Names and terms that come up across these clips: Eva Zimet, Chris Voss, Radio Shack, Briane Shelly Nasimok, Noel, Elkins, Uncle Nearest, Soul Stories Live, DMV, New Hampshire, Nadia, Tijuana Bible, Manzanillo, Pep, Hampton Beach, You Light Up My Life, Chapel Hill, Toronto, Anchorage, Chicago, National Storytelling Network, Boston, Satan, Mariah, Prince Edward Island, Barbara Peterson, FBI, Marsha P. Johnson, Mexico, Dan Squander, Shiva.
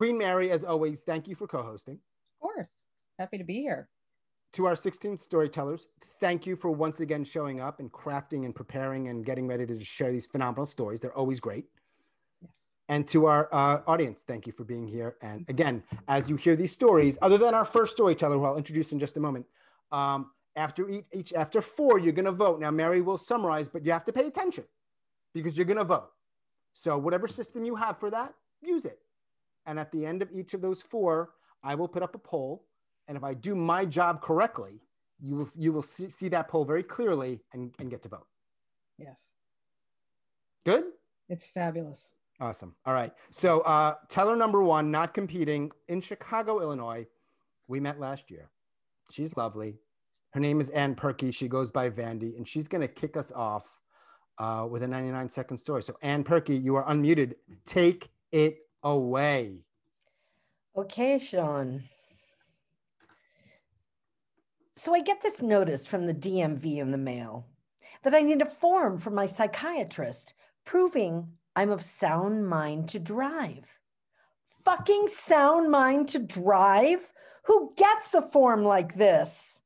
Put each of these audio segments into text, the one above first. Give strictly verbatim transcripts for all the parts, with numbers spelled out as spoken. Queen Mary, as always, thank you for co-hosting. Of course. Happy to be here. To our sixteen storytellers, thank you for once again showing up and crafting and preparing and getting ready to share these phenomenal stories. They're always great. Yes. And to our uh, audience, thank you for being here. And again, as you hear these stories, other than our first storyteller, who I'll introduce in just a moment, um, after each, each, after four, you're going to vote. Now, Mary will summarize, but you have to pay attention because you're going to vote. So whatever system you have for that, use it. And at the end of each of those four, I will put up a poll. And if I do my job correctly, you will, you will see, see that poll very clearly and, and get to vote. Yes. Good? It's fabulous. Awesome. All right. So uh, teller number one, not competing, in Chicago, Illinois. We met last year. She's lovely. Her name is Ann Perky. She goes by Vandy, and she's going to kick us off uh, with a ninety-nine second story. So Ann Perky, you are unmuted. Take it away. Okay, Sean. So I get this notice from the D M V in the mail that I need a form from my psychiatrist proving I'm of sound mind to drive. Fucking sound mind to drive? Who gets a form like this?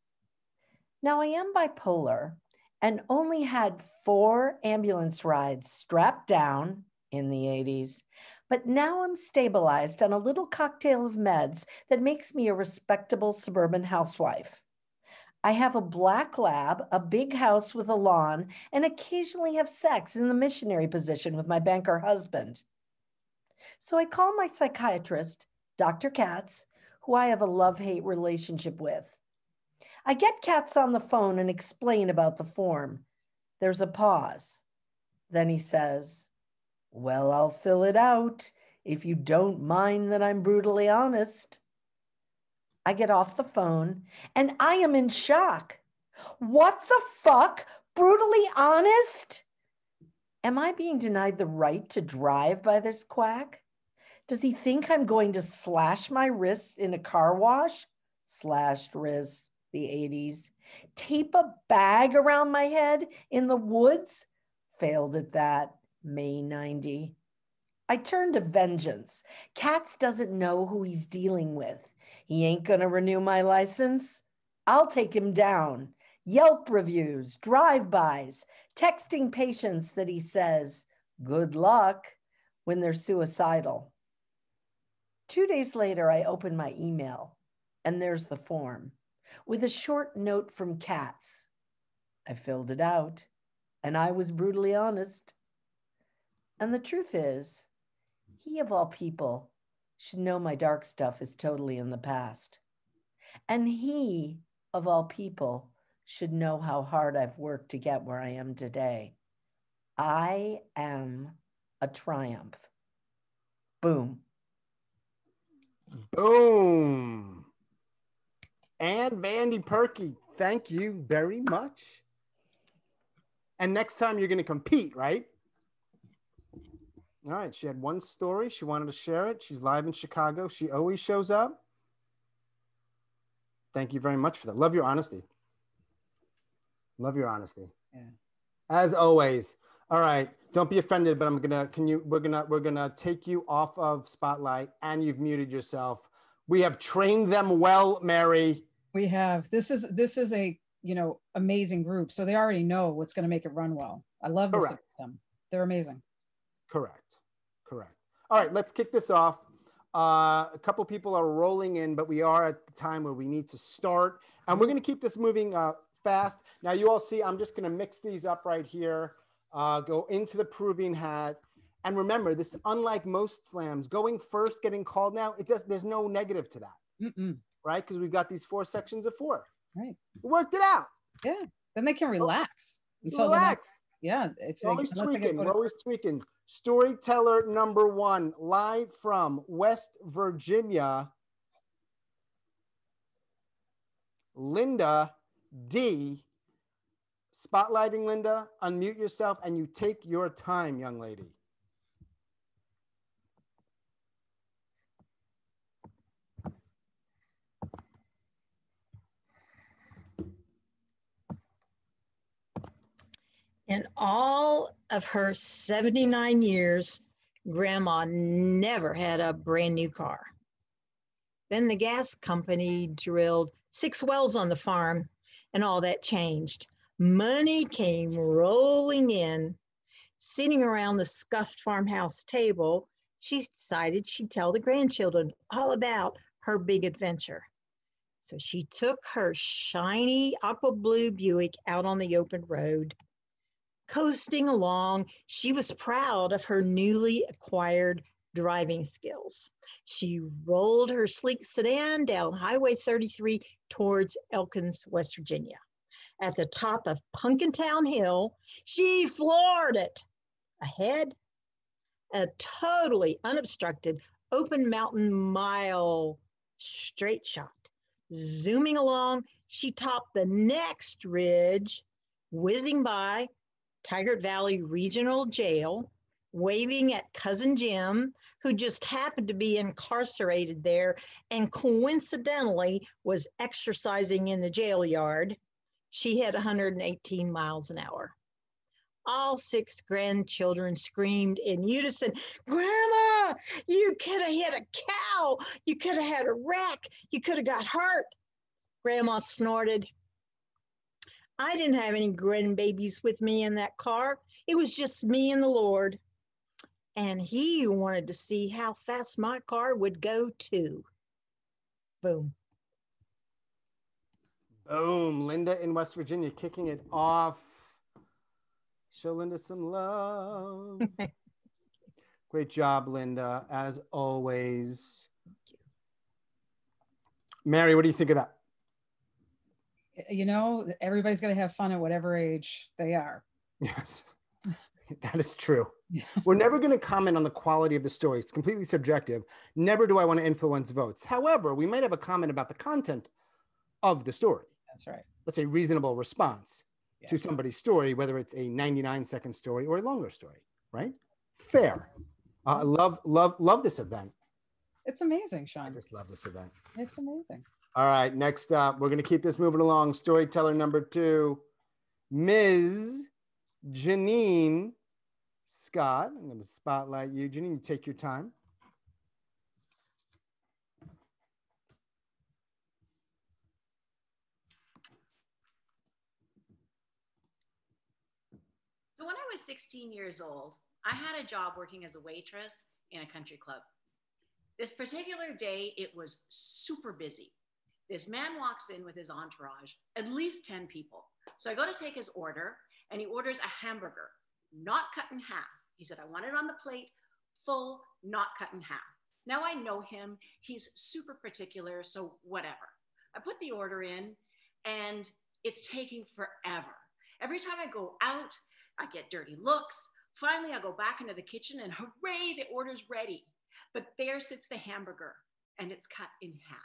Now, I am bipolar and only had four ambulance rides strapped down in the eighties, but now I'm stabilized on a little cocktail of meds that makes me a respectable suburban housewife. I have a black lab, a big house with a lawn, and occasionally have sex in the missionary position with my banker husband. So I call my psychiatrist, Doctor Katz, who I have a love-hate relationship with. I get Katz on the phone and explain about the form. There's a pause. Then he says, well, I'll fill it out if you don't mind that I'm brutally honest. I get off the phone and I am in shock. What the fuck? Brutally honest? Am I being denied the right to drive by this quack? Does he think I'm going to slash my wrist in a car wash? Slashed wrist, the eighties. Tape a bag around my head in the woods? Failed at that, May ninety. I turn to vengeance. Katz doesn't know who he's dealing with. He ain't gonna renew my license. I'll take him down. Yelp reviews, drive-bys, texting patients that he says, good luck, when they're suicidal. Two days later, I open my email and there's the form with a short note from Katz. I filled it out and I was brutally honest. And the truth is, he of all people should know my dark stuff is totally in the past. And he, of all people, should know how hard I've worked to get where I am today. I am a triumph. Boom. Boom. And Vandy Perky, thank you very much. And next time you're going to compete, right? All right, she had one story. She wanted to share it. She's live in Chicago. She always shows up. Thank you very much for that. Love your honesty. Love your honesty. Yeah. As always. All right, don't be offended, but I'm gonna. Can you? We're gonna. We're gonna take you off of Spotlight, and you've muted yourself. We have trained them well, Mary. We have. This is this is a you know amazing group. So they already know what's gonna make it run well. I love this about them. They're amazing. Correct. Correct. All right, let's kick this off. Uh, a couple people are rolling in, but we are at the time where we need to start. And we're going to keep this moving uh, fast. Now, you all see I'm just going to mix these up right here, uh, go into the proving hat. And remember, this, unlike most slams, going first, getting called now, it does, there's no negative to that, Mm-mm. right? Because we've got these four sections of four. Right. We worked it out. Yeah. Then they can relax. Oh, until relax. Yeah. If we're always tweaking. We're always tweaking. Storyteller number one, live from West Virginia, Linda D. Spotlighting Linda, unmute yourself and you take your time, young lady. In all of her seventy-nine years, Grandma never had a brand new car. Then the gas company drilled six wells on the farm, and all that changed. Money came rolling in. Sitting around the scuffed farmhouse table, she decided she'd tell the grandchildren all about her big adventure. So she took her shiny aqua blue Buick out on the open road. Coasting along, she was proud of her newly acquired driving skills. She rolled her sleek sedan down Highway thirty-three towards Elkins, West Virginia. At the top of Punkentown Hill, she floored it. Ahead, a totally unobstructed open mountain mile straight shot. Zooming along, she topped the next ridge, whizzing by Tigard Valley Regional Jail, waving at Cousin Jim, who just happened to be incarcerated there and coincidentally was exercising in the jail yard. She hit one hundred eighteen miles an hour. All six grandchildren screamed in unison, "Grandma, you could have hit a cow. You could have had a wreck. You could have got hurt." Grandma snorted, "I didn't have any grandbabies with me in that car. It was just me and the Lord. And he wanted to see how fast my car would go too." Boom. Boom. Linda in West Virginia kicking it off. Show Linda some love. Great job, Linda, as always. Thank you. Mary, what do you think of that? You know, everybody's got to have fun at whatever age they are. Yes, that is true. We're never going to comment on the quality of the story. It's completely subjective. Never do I want to influence votes. However, we might have a comment about the content of the story. That's right. That's a reasonable response yeah. to somebody's story, whether it's a ninety-nine second story or a longer story, right? Fair. I uh, love, love, love this event. It's amazing, Sean. I just love this event. It's amazing. All right, next up, we're going to keep this moving along. Storyteller number two, Miz Jeannine Scott. I'm going to spotlight you. Jeannine, take your time. So when I was sixteen years old, I had a job working as a waitress in a country club. This particular day, it was super busy. This man walks in with his entourage, at least ten people. So I go to take his order, and he orders a hamburger, not cut in half. He said, "I want it on the plate, full, not cut in half." Now I know him, he's super particular, so whatever. I put the order in, and it's taking forever. Every time I go out, I get dirty looks. Finally, I go back into the kitchen, and hooray, the order's ready. But there sits the hamburger, and it's cut in half.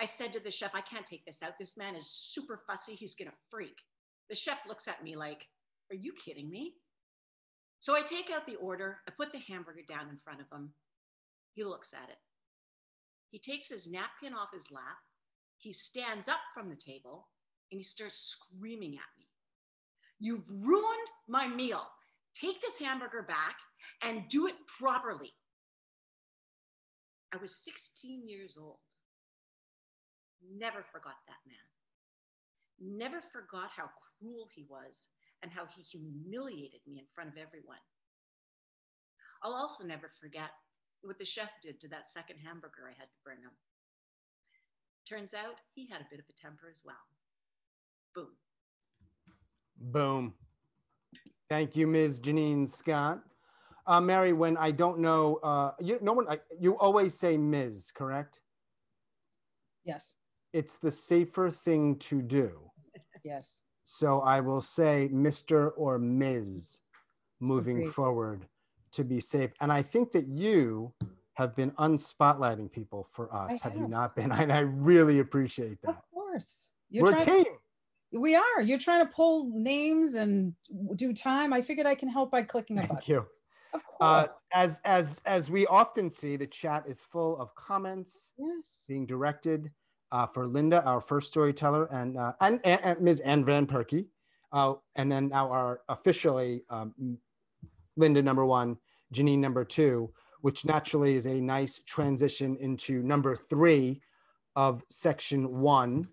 I said to the chef, "I can't take this out. This man is super fussy. He's gonna freak." The chef looks at me like, "Are you kidding me?" So I take out the order. I put the hamburger down in front of him. He looks at it. He takes his napkin off his lap. He stands up from the table and he starts screaming at me. "You've ruined my meal. Take this hamburger back and do it properly." I was sixteen years old. Never forgot that man. Never forgot how cruel he was and how he humiliated me in front of everyone. I'll also never forget what the chef did to that second hamburger I had to bring him. Turns out he had a bit of a temper as well. Boom. Boom. Thank you, Miz Jeannine Scott. Uh, Mary, when I don't know, uh, you, no one, I, you always say Miz, correct? Yes. It's the safer thing to do. Yes. So I will say Mister or Miz moving Agreed. forward to be safe. And I think that you have been unspotlighting people for us. I have, have you not been? And I really appreciate that. Of course. You're We're a team. To, we are. You're trying to pull names and do time. I figured I can help by clicking a Thank button. Thank you. Of course. Uh, as, as, as we often see, the chat is full of comments yes. being directed uh, for Linda, our first storyteller, and, uh, and, and, and Miz Ann Van Perky, uh, and then now our officially um, Linda number one, Jeannine number two, which naturally is a nice transition into number three of section one.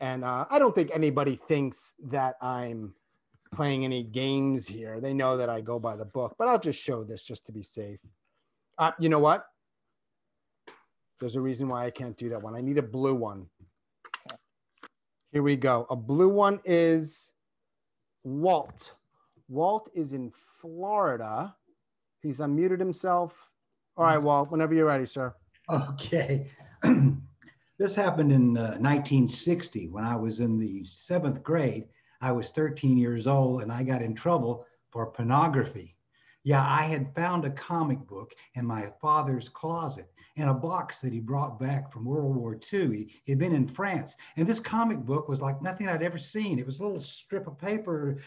And uh, I don't think anybody thinks that I'm playing any games here. They know that I go by the book, but I'll just show this just to be safe. Uh, you know what? There's a reason why I can't do that one. I need a blue one. Here we go. A blue one is Walt. Walt is in Florida. He's unmuted himself. All right, Walt, whenever you're ready, sir. Okay. This happened in uh, nineteen sixty when I was in the seventh grade. I was thirteen years old and I got in trouble for pornography. Yeah, I had found a comic book in my father's closet in a box that he brought back from World War Two. He had been in France. And this comic book was like nothing I'd ever seen. It was a little strip of paper,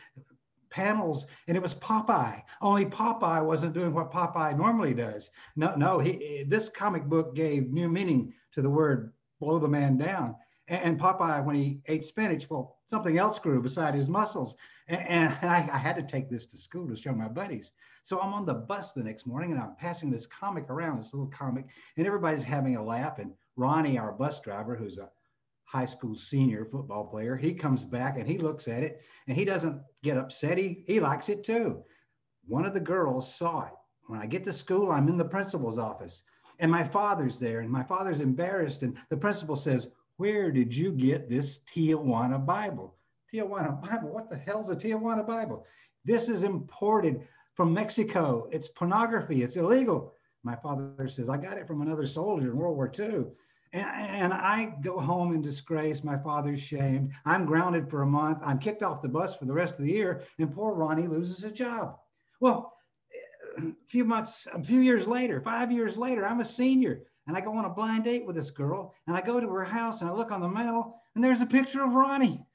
panels, and it was Popeye. Only Popeye wasn't doing what Popeye normally does. No, no, he, this comic book gave new meaning to the word blow the man down. And Popeye, when he ate spinach, well, something else grew beside his muscles. And I, I had to take this to school to show my buddies. So I'm on the bus the next morning and I'm passing this comic around, this little comic, and everybody's having a laugh. And Ronnie, our bus driver, who's a high school senior football player, he comes back and he looks at it and he doesn't get upset. He, he likes it too. One of the girls saw it. When I get to school, I'm in the principal's office and my father's there and my father's embarrassed. And the principal says, "Where did you get this Tijuana Bible?" Tijuana Bible, what the hell's a Tijuana Bible? "This is imported from Mexico. It's pornography, it's illegal." My father says, "I got it from another soldier in World War Two. And, and I go home in disgrace. My father's shamed. I'm grounded for a month. I'm kicked off the bus for the rest of the year. And poor Ronnie loses his job. Well, a few months, a few years later, five years later, I'm a senior. And I go on a blind date with this girl. And I go to her house and I look on the mantel and there's a picture of Ronnie.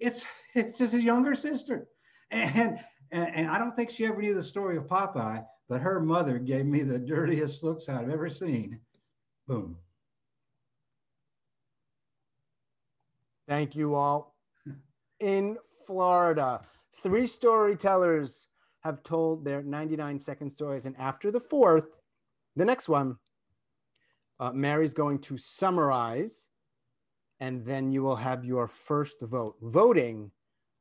It's it's his younger sister. And, and, and I don't think she ever knew the story of Popeye, but her mother gave me the dirtiest looks I've ever seen. Boom. Thank you all. In Florida, three storytellers have told their ninety-nine second stories. And after the fourth, the next one, uh, Mary's going to summarize. And then you will have your first vote. Voting,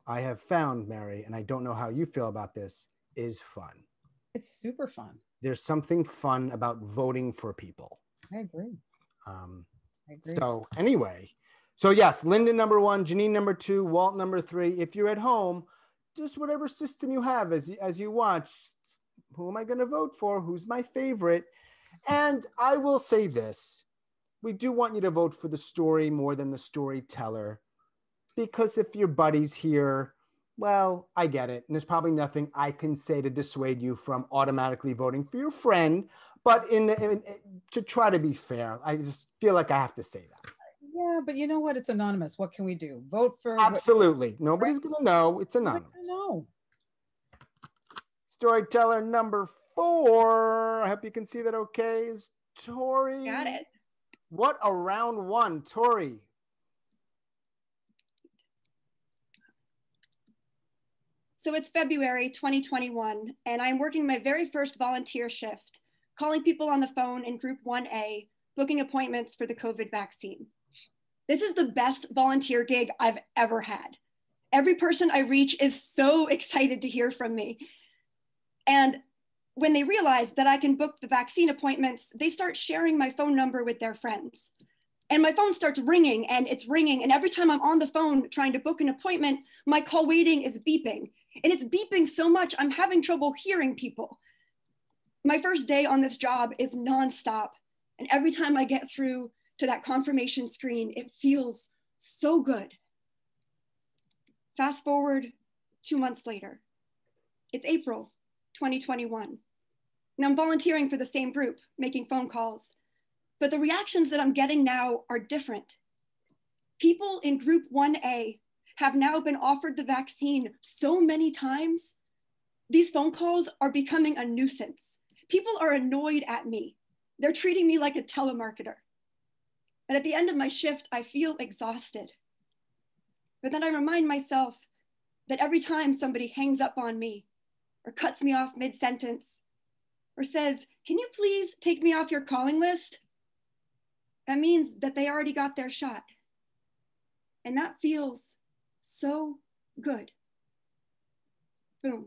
I have found, Mary, and I don't know how you feel about this, is fun. It's super fun. There's something fun about voting for people. I agree. Um, I agree. So anyway, so yes, Linda number one, Jeannine number two, Walt number three. If you're at home, just whatever system you have as, as you watch, who am I gonna vote for? Who's my favorite? And I will say this. We do want you to vote for the story more than the storyteller, because if your buddy's here, well, I get it. And there's probably nothing I can say to dissuade you from automatically voting for your friend, but in the, in, to try to be fair, I just feel like I have to say that. Yeah, but you know what? It's anonymous. What can we do? Vote for— Absolutely. What, Nobody's right? gonna know, it's anonymous. I know. Storyteller number four, I hope you can see that okay, is Tori. Got it. What a round one, Tori. So it's February twenty twenty-one, and I'm working my very first volunteer shift, calling people on the phone in Group one A, booking appointments for the COVID vaccine. This is the best volunteer gig I've ever had. Every person I reach is so excited to hear from me. And when they realize that I can book the vaccine appointments, they start sharing my phone number with their friends. And my phone starts ringing and it's ringing. And every time I'm on the phone trying to book an appointment, my call waiting is beeping. And it's beeping so much, I'm having trouble hearing people. My first day on this job is nonstop. And every time I get through to that confirmation screen, it feels so good. Fast forward two months later, it's April twenty twenty-one. And I'm volunteering for the same group, making phone calls. But the reactions that I'm getting now are different. People in Group one A have now been offered the vaccine so many times. These phone calls are becoming a nuisance. People are annoyed at me. They're treating me like a telemarketer. And at the end of my shift, I feel exhausted. But then I remind myself that every time somebody hangs up on me, or cuts me off mid-sentence, or says, can you please take me off your calling list? That means that they already got their shot. And that feels so good. Boom.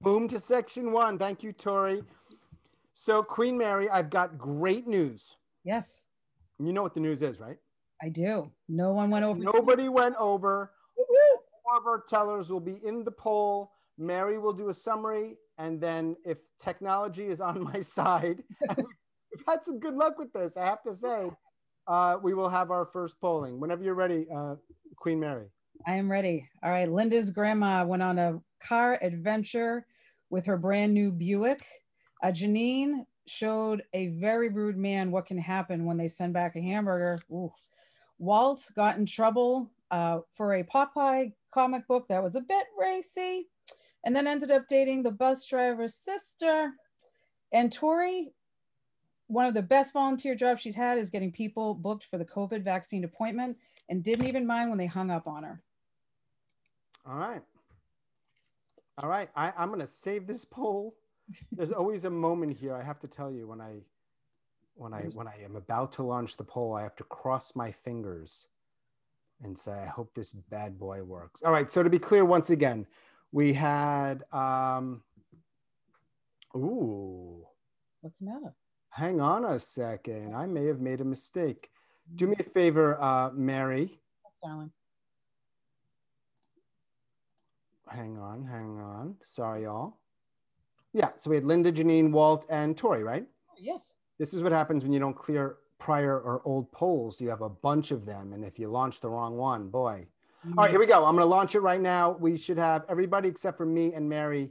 Boom to section one. Thank you, Tori. So Queen Mary, I've got great news. Yes. You know what the news is, right? I do. No one went over. Nobody went over. All of our tellers will be in the poll. Mary will do a summary. And then if technology is on my side, we've had some good luck with this, I have to say, uh, we will have our first polling. Whenever you're ready, uh, Queen Mary. I am ready. All right. Linda's grandma went on a car adventure with her brand new Buick. Uh, Jeannine showed a very rude man what can happen when they send back a hamburger. Ooh. Walt got in trouble uh, for a Popeye comic book that was a bit racy, and then ended up dating the bus driver's sister. And Tori, one of the best volunteer jobs she's had is getting people booked for the COVID vaccine appointment, and didn't even mind when they hung up on her. All right. All right, I, I'm gonna save this poll. There's always a moment here, I have to tell you, when I, when I, when I am about to launch the poll, I have to cross my fingers and say, I hope this bad boy works. All right, so to be clear once again, we had, um, ooh. What's the matter? Hang on a second, I may have made a mistake. Do me a favor, uh, Mary. Yes, darling. Hang on, hang on, sorry y'all. Yeah, so we had Linda, Jeannine, Walt, and Tori, right? Yes. This is what happens when you don't clear prior or old polls. You have a bunch of them, and if you launch the wrong one, boy. Mm-hmm. All right, here we go. I'm gonna launch it right now. We should have everybody except for me and Mary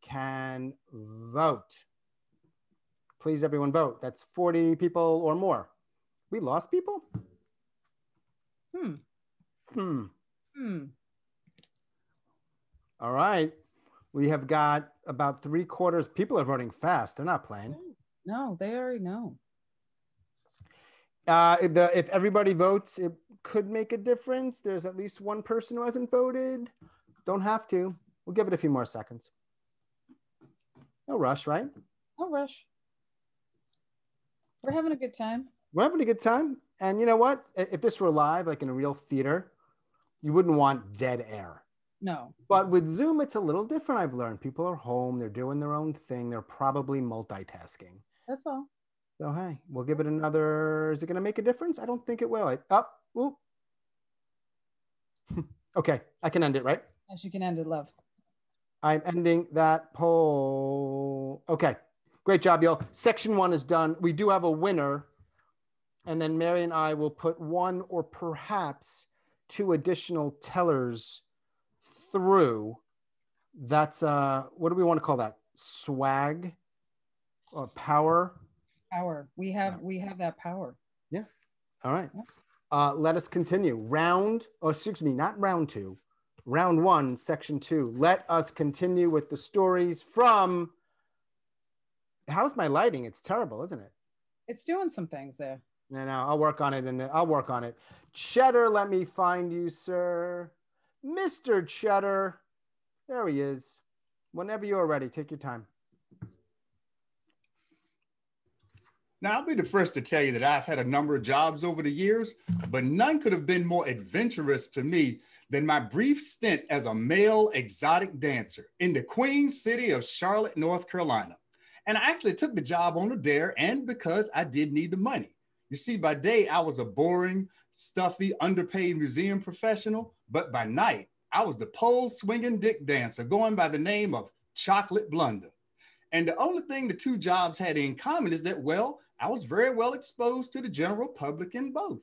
can vote. Please, everyone vote. That's forty people or more. We lost people? Hmm. Hmm. Hmm. All right. We have got about three quarters. People are voting fast. They're not playing. No, they already know. Uh, the, if everybody votes, it could make a difference. There's at least one person who hasn't voted. Don't have to. We'll give it a few more seconds. No rush, right? No rush. We're having a good time. We're having a good time. And you know what? If this were live, like in a real theater, you wouldn't want dead air. No. But with Zoom, it's a little different, I've learned. People are home. They're doing their own thing. They're probably multitasking. That's all. So, hey, we'll give it another. Is it going to make a difference? I don't think it will. I, oh, whoop. Okay. I can end it, right? Yes, you can end it, love. I'm ending that poll. Okay. Great job, y'all. Section one is done. We do have a winner. And then Mary and I will put one or perhaps two additional tellers through. That's uh what do we want to call that? Swag or power? Power. We have we have that power. Yeah. All right. Uh let us continue. Round, oh excuse me, not round two, round one, section two. Let us continue with the stories from how's my lighting? It's terrible, isn't it? It's doing some things there. No, no, I'll work on it and then I'll work on it. Chetter, let me find you, sir. Mister Chetter, there he is. Whenever you're ready, take your time. Now, I'll be the first to tell you that I've had a number of jobs over the years, but none could have been more adventurous to me than my brief stint as a male exotic dancer in the Queen City of Charlotte, North Carolina. And I actually took the job on a dare and because I did need the money. You see, by day, I was a boring, stuffy, underpaid museum professional, but by night, I was the pole-swinging dick dancer going by the name of Chocolate Blunder. And the only thing the two jobs had in common is that, well, I was very well exposed to the general public in both.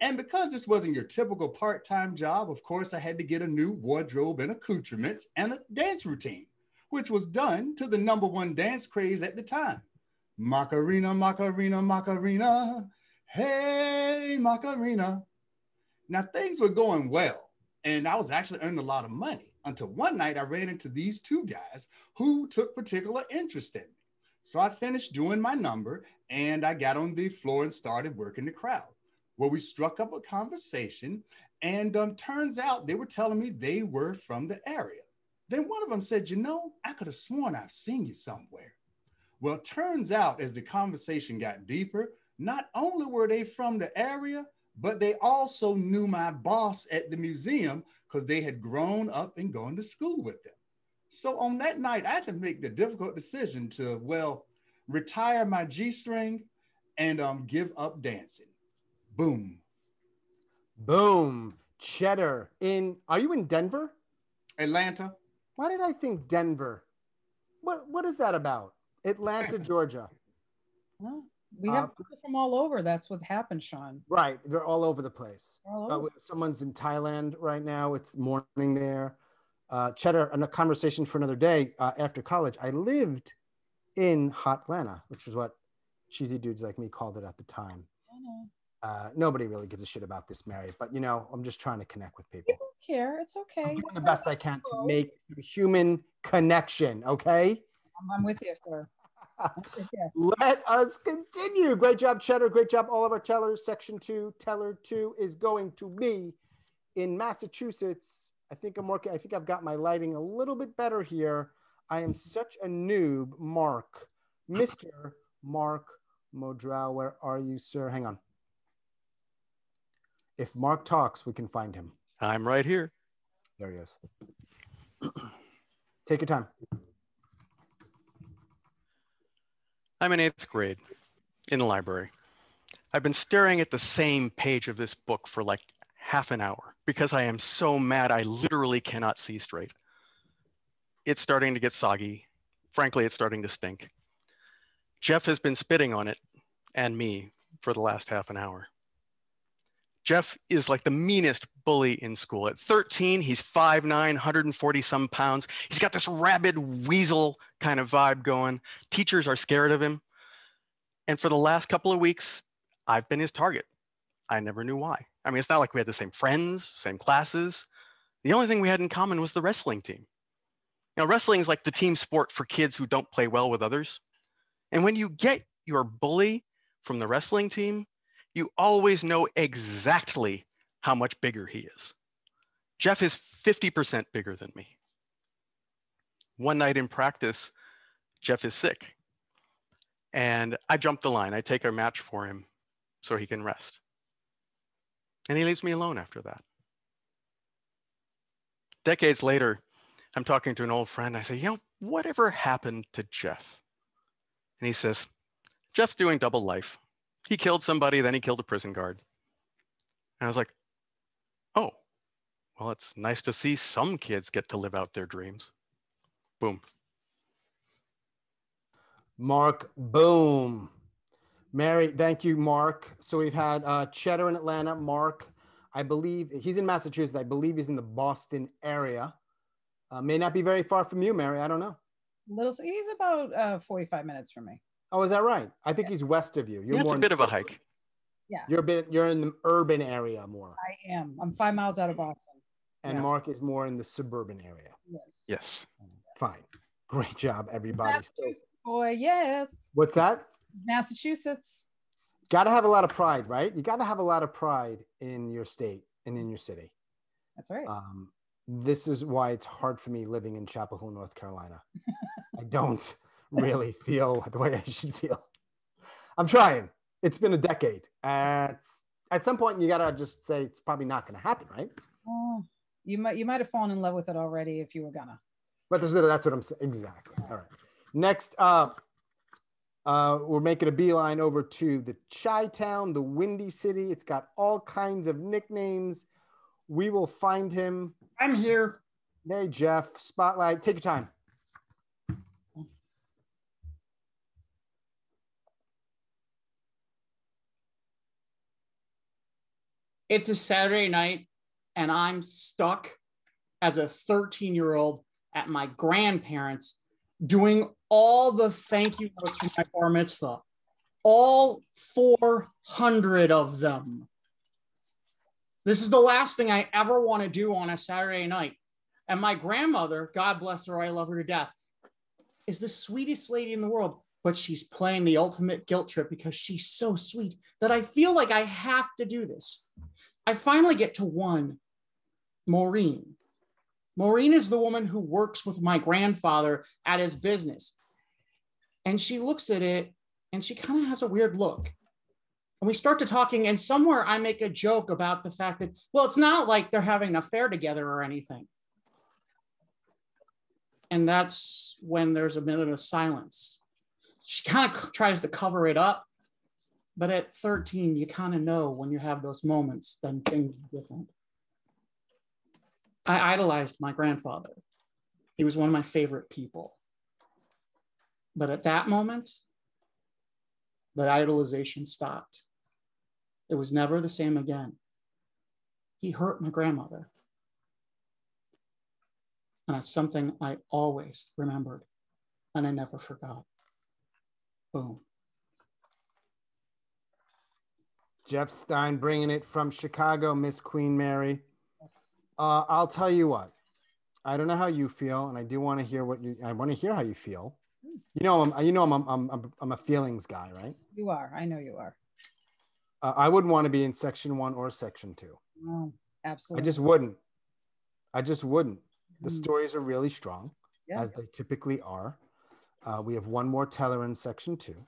And because this wasn't your typical part-time job, of course, I had to get a new wardrobe and accoutrements and a dance routine, which was done to the number one dance craze at the time. Macarena, Macarena, Macarena, hey, Macarena. Now things were going well, and I was actually earning a lot of money until one night I ran into these two guys who took particular interest in me. So I finished doing my number and I got on the floor and started working the crowd where we struck up a conversation and um, turns out they were telling me they were from the area. Then one of them said, you know, I could have sworn I've seen you somewhere. Well, turns out as the conversation got deeper, not only were they from the area, but they also knew my boss at the museum because they had grown up and gone to school with them. So on that night, I had to make the difficult decision to, well, retire my G-string and um, give up dancing. Boom. Boom. Chetter in, are you in Denver? Atlanta. Why did I think Denver? What What is that about? Atlanta, Georgia. Well, we have uh, people from all over. That's what's happened, Sean. Right. They're all over the place. All over. Uh, someone's in Thailand right now. It's morning there. Uh, Chetter, a conversation for another day uh, after college. I lived in Hot Atlanta, which is what cheesy dudes like me called it at the time. I know. Uh, nobody really gives a shit about this, Mary, but you know, I'm just trying to connect with people. People care. It's okay. I'm doing the best I can to make a human connection, okay? I'm with you, sir. Let us continue. Great job, Chetter. Great job, all of our tellers. Section two, teller two is going to be in Massachusetts. I think I'm working. I think I've got my lighting a little bit better here. I am such a noob. Mark, Mister Mark Modrall, where are you, sir? Hang on. If Mark talks, we can find him. I'm right here. There he is. Take your time. I'm in eighth grade in the library. I've been staring at the same page of this book for like half an hour because I am so mad I literally cannot see straight. It's starting to get soggy. Frankly, it's starting to stink. Jeff has been spitting on it and me for the last half an hour. Jeff is like the meanest bully in school. At thirteen, he's five nine, one hundred forty some pounds. He's got this rabid weasel kind of vibe going. Teachers are scared of him. And for the last couple of weeks, I've been his target. I never knew why. I mean, it's not like we had the same friends, same classes. The only thing we had in common was the wrestling team. Now, wrestling is like the team sport for kids who don't play well with others. And when you get your bully from the wrestling team, you always know exactly how much bigger he is. Jeff is fifty percent bigger than me. One night in practice, Jeff is sick. And I jump the line. I take a match for him so he can rest. And he leaves me alone after that. Decades later, I'm talking to an old friend. I say, you know, whatever happened to Jeff? And he says, Jeff's doing double life. He killed somebody, then he killed a prison guard. And I was like, oh, well, it's nice to see some kids get to live out their dreams. Boom. Mark, boom. Mary, thank you, Mark. So we've had uh, Chetter in Atlanta. Mark, I believe, he's in Massachusetts. I believe he's in the Boston area. Uh, may not be very far from you, Mary. I don't know. Little, he's about uh, forty-five minutes from me. Oh, is that right? I think yeah. He's west of you. You're yeah, it's a bit of a hike. Yeah. You're a bit, you're in the urban area more. I am. I'm five miles out of Boston. And yeah. Mark is more in the suburban area. Yes. Yes. Fine. Great job, everybody. Massachusetts boy, yes. What's that? Massachusetts. Got to have a lot of pride, right? You got to have a lot of pride in your state and in your city. That's right. Um, this is why it's hard for me living in Chapel Hill, North Carolina. I don't. really feel the way I should feel. I'm trying. It's been a decade. At, at some point, you gotta just say it's probably not gonna happen, right? Oh, you might you might have fallen in love with it already if you were gonna. But this, that's what I'm saying. Exactly. All right. Next up, uh, we're making a beeline over to the Chi-Town, the Windy City. It's got all kinds of nicknames. We will find him. I'm here. Hey, Jeff. Spotlight. Take your time. It's a Saturday night, and I'm stuck as a thirteen-year-old at my grandparents doing all the thank you notes for my bar mitzvah. All four hundred of them. This is the last thing I ever want to do on a Saturday night. And my grandmother, God bless her, I love her to death, is the sweetest lady in the world. But she's playing the ultimate guilt trip because she's so sweet that I feel like I have to do this. I finally get to one, Maureen. Maureen is the woman who works with my grandfather at his business. And she looks at it and she kind of has a weird look. And we start to talking, and somewhere I make a joke about the fact that, well, it's not like they're having an affair together or anything. And that's when there's a minute of silence. She kind of tries to cover it up. But at thirteen, you kind of know when you have those moments, then things are different. I idolized my grandfather. He was one of my favorite people. But at that moment, that idolization stopped. It was never the same again. He hurt my grandmother. And it's something I always remembered and I never forgot. Boom. Jeff Stein bringing it from Chicago, Miss Queen Mary. Yes. Uh, I'll tell you what, I don't know how you feel, and I do want to hear what you, I want to hear how you feel. You know, I'm, you know, I'm, I'm, I'm, I'm a feelings guy, right? You are. I know you are. Uh, I wouldn't want to be in section one or section two. No, absolutely. I just wouldn't. I just wouldn't. Mm-hmm. The stories are really strong, yeah, as they typically are. Uh, we have one more teller in section two,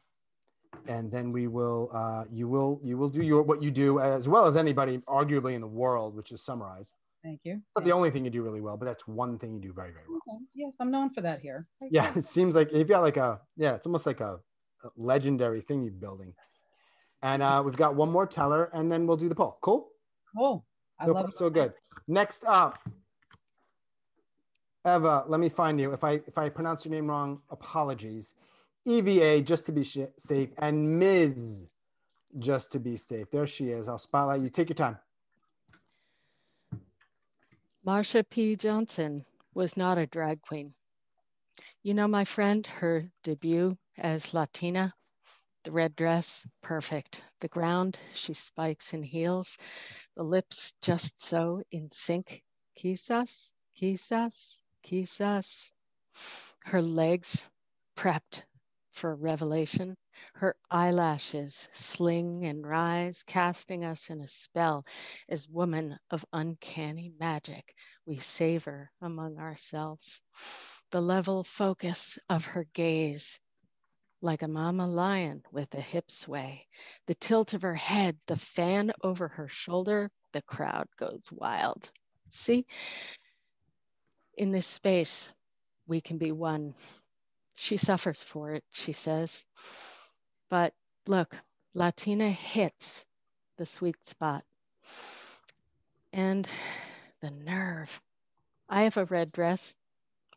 and then we will, uh, you will, you will do your what you do as well as anybody, arguably, in the world, which is summarize. Thank you. Not the only thing you do really well, but that's one thing you do very, very well. Okay. Yes, I'm known for that here. Okay. Yeah, it seems like you've got like a, yeah, it's almost like a, a legendary thing you're building. And uh, we've got one more teller, and then we'll do the poll. Cool? Cool. I so love far, it. So good. Next up, Eva, let me find you. If I, if I pronounce your name wrong, apologies. E V A, just to be safe, and Miz, just to be safe. There she is. I'll spotlight you. Take your time. Marsha P. Johnson was not a drag queen. You know, my friend, her debut as Latina, the red dress, perfect. The ground, she spikes in heels, the lips just so in sync. Quizás, quizás, quizás. Her legs prepped for revelation. Her eyelashes sling and rise, casting us in a spell as woman of uncanny magic. We savor among ourselves. The level focus of her gaze, like a mama lion with a hip sway. The tilt of her head, the fan over her shoulder, the crowd goes wild. See, in this space, we can be one. She suffers for it, she says. But look, Latina hits the sweet spot. And the nerve. I have a red dress.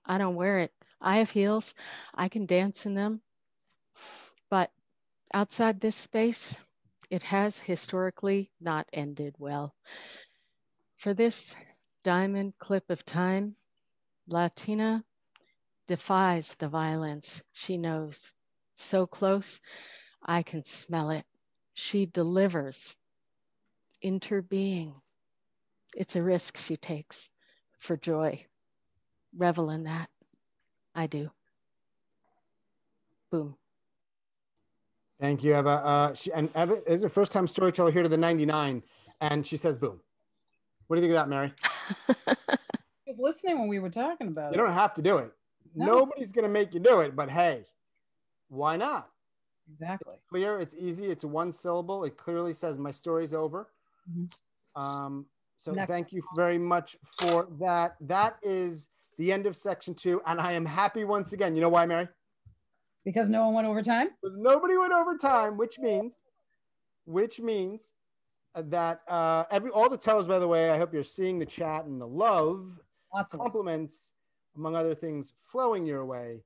I don't wear it. I have heels. I can dance in them. But outside this space, it has historically not ended well. For this diamond clip of time, Latina defies the violence she knows. So close, I can smell it. She delivers interbeing. It's a risk she takes for joy. Revel in that. I do. Boom. Thank you, Eva. Uh, she, and Eva is the first time storyteller here to the ninety-nine, and she says boom. What do you think of that, Mary? I was listening when we were talking about it. You don't have to do it. No. Nobody's going to make you do it, but hey, why not? Exactly. It's clear, it's easy, it's one syllable. It clearly says my story's over. Mm-hmm. um, so Next. Thank you very much for that. That is the end of section two, and I am happy once again. You know why, Mary? Because no one went over time? Because nobody went over time, which means, which means that uh, every all the tellers, by the way, I hope you're seeing the chat and the love, lots of compliments, among other things, flowing your way.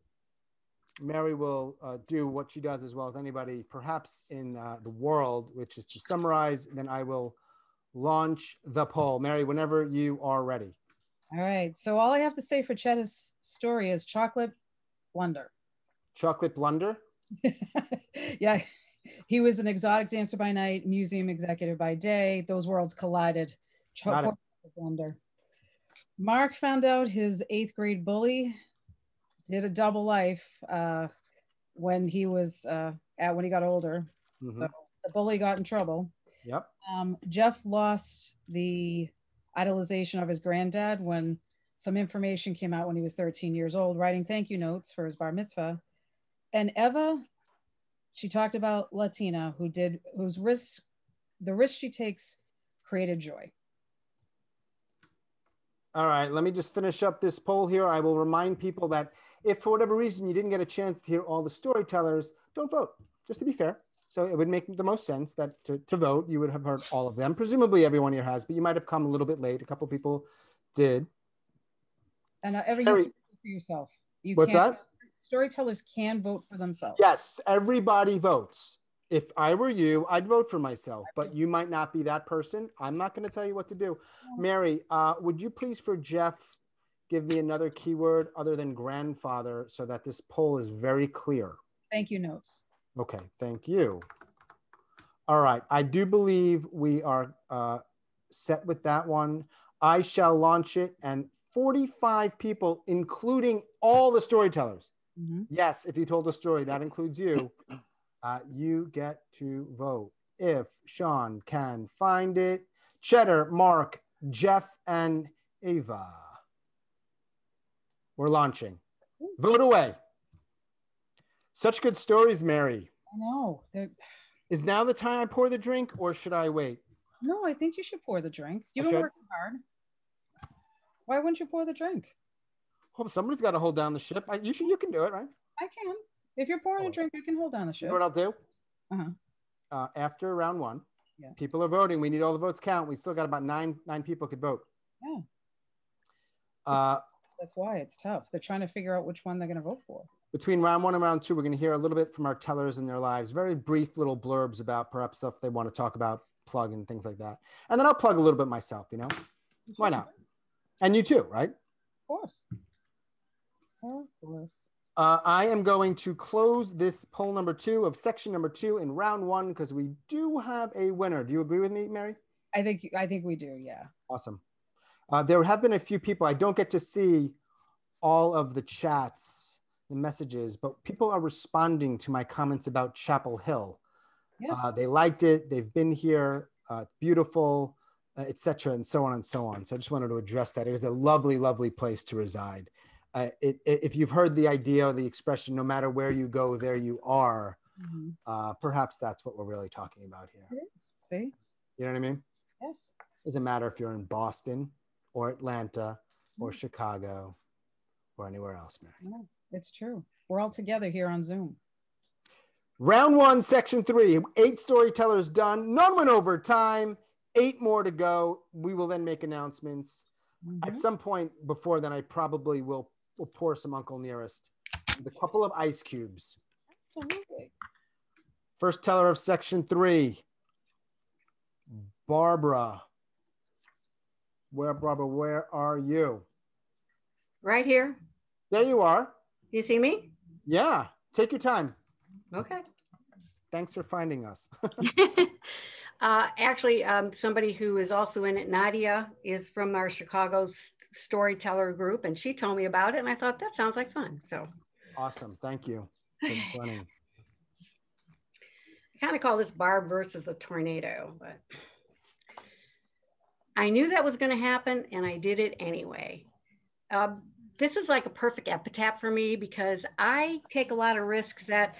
Mary will uh, do what she does as well as anybody, perhaps in uh, the world, which is to summarize. Then I will launch the poll. Mary, whenever you are ready. All right. So all I have to say for Chetter's story is chocolate blunder. Chocolate blunder? Yeah. He was an exotic dancer by night, museum executive by day. Those worlds collided. Chocolate blunder. Mark found out his eighth grade bully did a double life uh, when he was uh, at when he got older. Mm-hmm. So the bully got in trouble. Yep. Um, Jeff lost the idolization of his granddad when Some information came out when he was thirteen years old, writing thank you notes for his bar mitzvah. And Eva, she talked about Latina, who did, whose risk, the risk she takes created joy. All right, let me just finish up this poll here. I will remind people that if for whatever reason you didn't get a chance to hear all the storytellers, don't vote, just to be fair. So it would make the most sense that to, to vote, you would have heard all of them. Presumably everyone here has, but you might have come a little bit late. A couple people did. And uh, every Larry, you can vote for yourself. You what's can't, that? Storytellers can vote for themselves. Yes, everybody votes. If I were you, I'd vote for myself, but you might not be that person. I'm not going to tell you what to do. Mary, uh, would you please, for Jeff, give me another keyword other than grandfather so that this poll is very clear? Thank you notes. Okay, thank you. All right, I do believe we are uh, set with that one. I shall launch it, and forty-five people, including all the storytellers. Mm-hmm. Yes, if you told a story, that includes you. Uh, you get to vote if Sean can find it. Chetter, Mark, Jeff, and Eva. We're launching. Vote away. Such good stories, Mary. I know. They're... Is now the time I pour the drink, or should I wait? No, I think you should pour the drink. You've been working hard. Why wouldn't you pour the drink? Well, somebody's got to hold down the ship. I, you, should, you can do it, right? I can. If you're pouring a drink, I can hold down the ship. You know what I'll do? Uh-huh. Uh, after round one, yeah. People are voting. We need all the votes count. We still got about nine nine people could vote. Yeah. Uh, that's, that's why it's tough. They're trying to figure out which one they're going to vote for. Between round one and round two, we're going to hear a little bit from our tellers in their lives. Very brief little blurbs about perhaps stuff they want to talk about, plug and things like that. And then I'll plug a little bit myself, you know? You why not? And you too, right? Of course. Of course. Uh, I am going to close this poll number two of section number two in round one because we do have a winner. Do you agree with me, Mary? I think I think we do, yeah. Awesome. Uh, there have been a few people. I don't get to see all of the chats, the messages, but people are responding to my comments about Chapel Hill. Yes. Uh, they liked it. They've been here. Uh, beautiful, uh, et cetera, and so on and so on. So I just wanted to address that. It is a lovely, lovely place to reside. Uh, it, it, if you've heard the idea or the expression, no matter where you go, there you are, mm-hmm. uh, perhaps that's what we're really talking about here. It is. See? You know what I mean? Yes. It doesn't matter if you're in Boston or Atlanta mm-hmm. or Chicago or anywhere else, Mary. Yeah, it's true. We're all together here on Zoom. Round one, section three, eight storytellers done. None went over time, eight more to go. We will then make announcements. Mm-hmm. At some point before then, I probably will We'll pour some Uncle Nearest with a couple of ice cubes. Absolutely. First teller of section three, Barbara. Where, Barbara, where are you? Right here. There you are. You see me? Yeah, take your time. Okay. Thanks for finding us. Uh, actually, um, somebody who is also in it, Nadia, is from our Chicago st storyteller group, and she told me about it, and I thought that sounds like fun. So awesome! Thank you. Funny. I kind of call this Barb versus the tornado, but I knew that was going to happen, and I did it anyway. Uh, this is like a perfect epitaph for me because I take a lot of risks that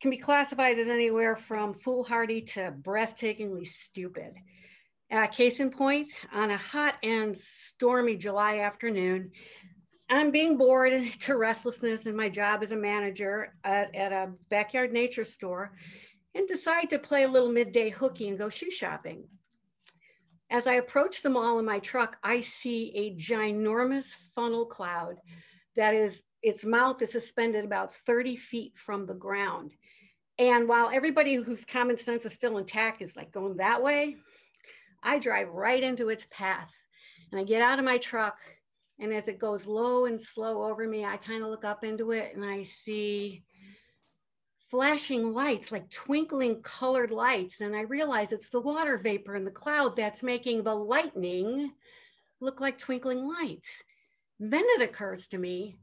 can be classified as anywhere from foolhardy to breathtakingly stupid. Uh, case in point, on a hot and stormy July afternoon, I'm being bored to restlessness in my job as a manager at, at a backyard nature store and decide to play a little midday hooky and go shoe shopping. As I approach the mall in my truck, I see a ginormous funnel cloud that is, its mouth is suspended about thirty feet from the ground. And while everybody whose common sense is still intact is like going that way, I drive right into its path and I get out of my truck. And as it goes low and slow over me, I kind of look up into it and I see flashing lights, like twinkling colored lights. And I realize it's the water vapor in the cloud that's making the lightning look like twinkling lights. Then it occurs to me,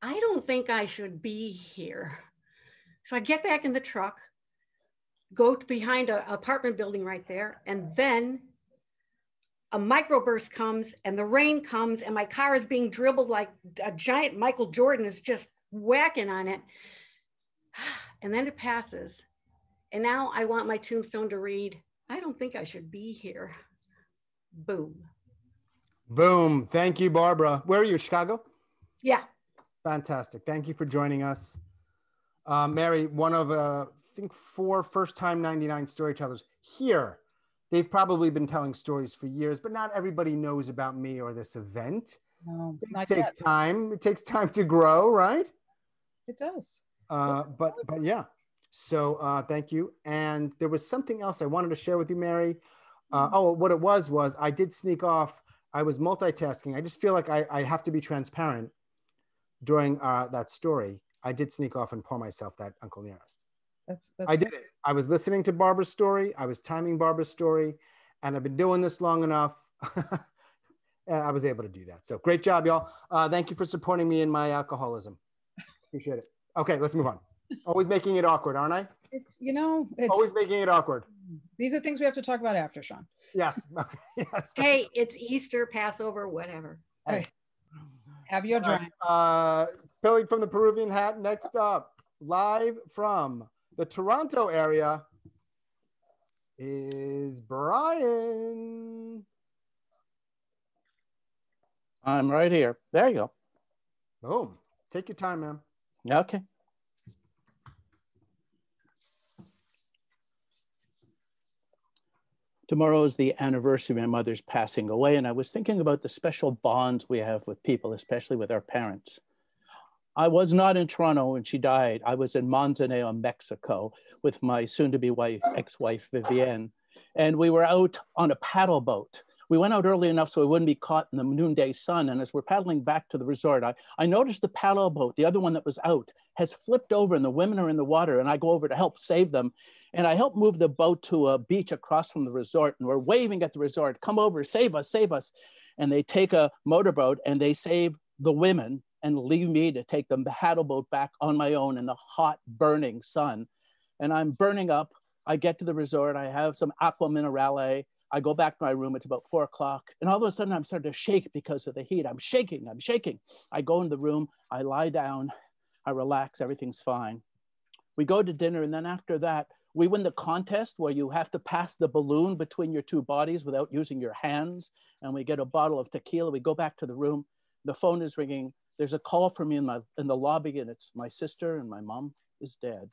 I don't think I should be here. So I get back in the truck, go behind an apartment building right there, and then a microburst comes and the rain comes and my car is being dribbled like a giant Michael Jordan is just whacking on it. And then it passes. And now I want my tombstone to read, I don't think I should be here. Boom. Boom. Thank you, Barbara. Where are you, Chicago? Yeah. Fantastic. Thank you for joining us. Uh, Mary, one of, uh, I think, four first-time ninety-nine storytellers here. They've probably been telling stories for years, but not everybody knows about me or this event. No, Things take yet. time. It takes time to grow, right? It does. Uh, but, but yeah. So uh, thank you. And there was something else I wanted to share with you, Mary. Uh, oh, what it was, was I did sneak off. I was multitasking. I just feel like I, I have to be transparent during uh, that story. I did sneak off and pour myself that Uncle Nearest. That's, that's I did it. I was listening to Barbara's story. I was timing Barbara's story. And I've been doing this long enough. I was able to do that. So great job, y'all. Uh, thank you for supporting me in my alcoholism. Appreciate it. Okay, let's move on. Always making it awkward, aren't I? It's, you know, it's always making it awkward. These are things we have to talk about after, Sean. Yes. Okay. Yes. Hey, it's Easter, Passover, whatever. All right. Have your drink. Uh, Billy from the Peruvian Hat. Next up, live from the Toronto area is Brian. I'm right here. There you go. Boom. Take your time, ma'am. Okay. Tomorrow is the anniversary of my mother's passing away, and I was thinking about the special bonds we have with people, especially with our parents. I was not in Toronto when she died. I was in Manzanillo, Mexico, with my soon-to-be wife, ex-wife, Vivienne, and we were out on a paddle boat. We went out early enough so we wouldn't be caught in the noonday sun, and as we're paddling back to the resort, I, I noticed the paddle boat, the other one that was out, has flipped over, and the women are in the water, and I go over to help save them. And I helped move the boat to a beach across from the resort, and we're waving at the resort, come over, save us, save us. And they take a motorboat and they save the women and leave me to take the paddle boat back on my own in the hot burning sun. And I'm burning up. I get to the resort, I have some aqua minerale. I go back to my room, it's about four o'clock. And all of a sudden I'm starting to shake because of the heat. I'm shaking, I'm shaking. I go into the room, I lie down, I relax, everything's fine. We go to dinner, and then after that, we win the contest where you have to pass the balloon between your two bodies without using your hands. And we get a bottle of tequila. We go back to the room. The phone is ringing. There's a call for me in, my, in the lobby, and it's my sister and my mom is dead.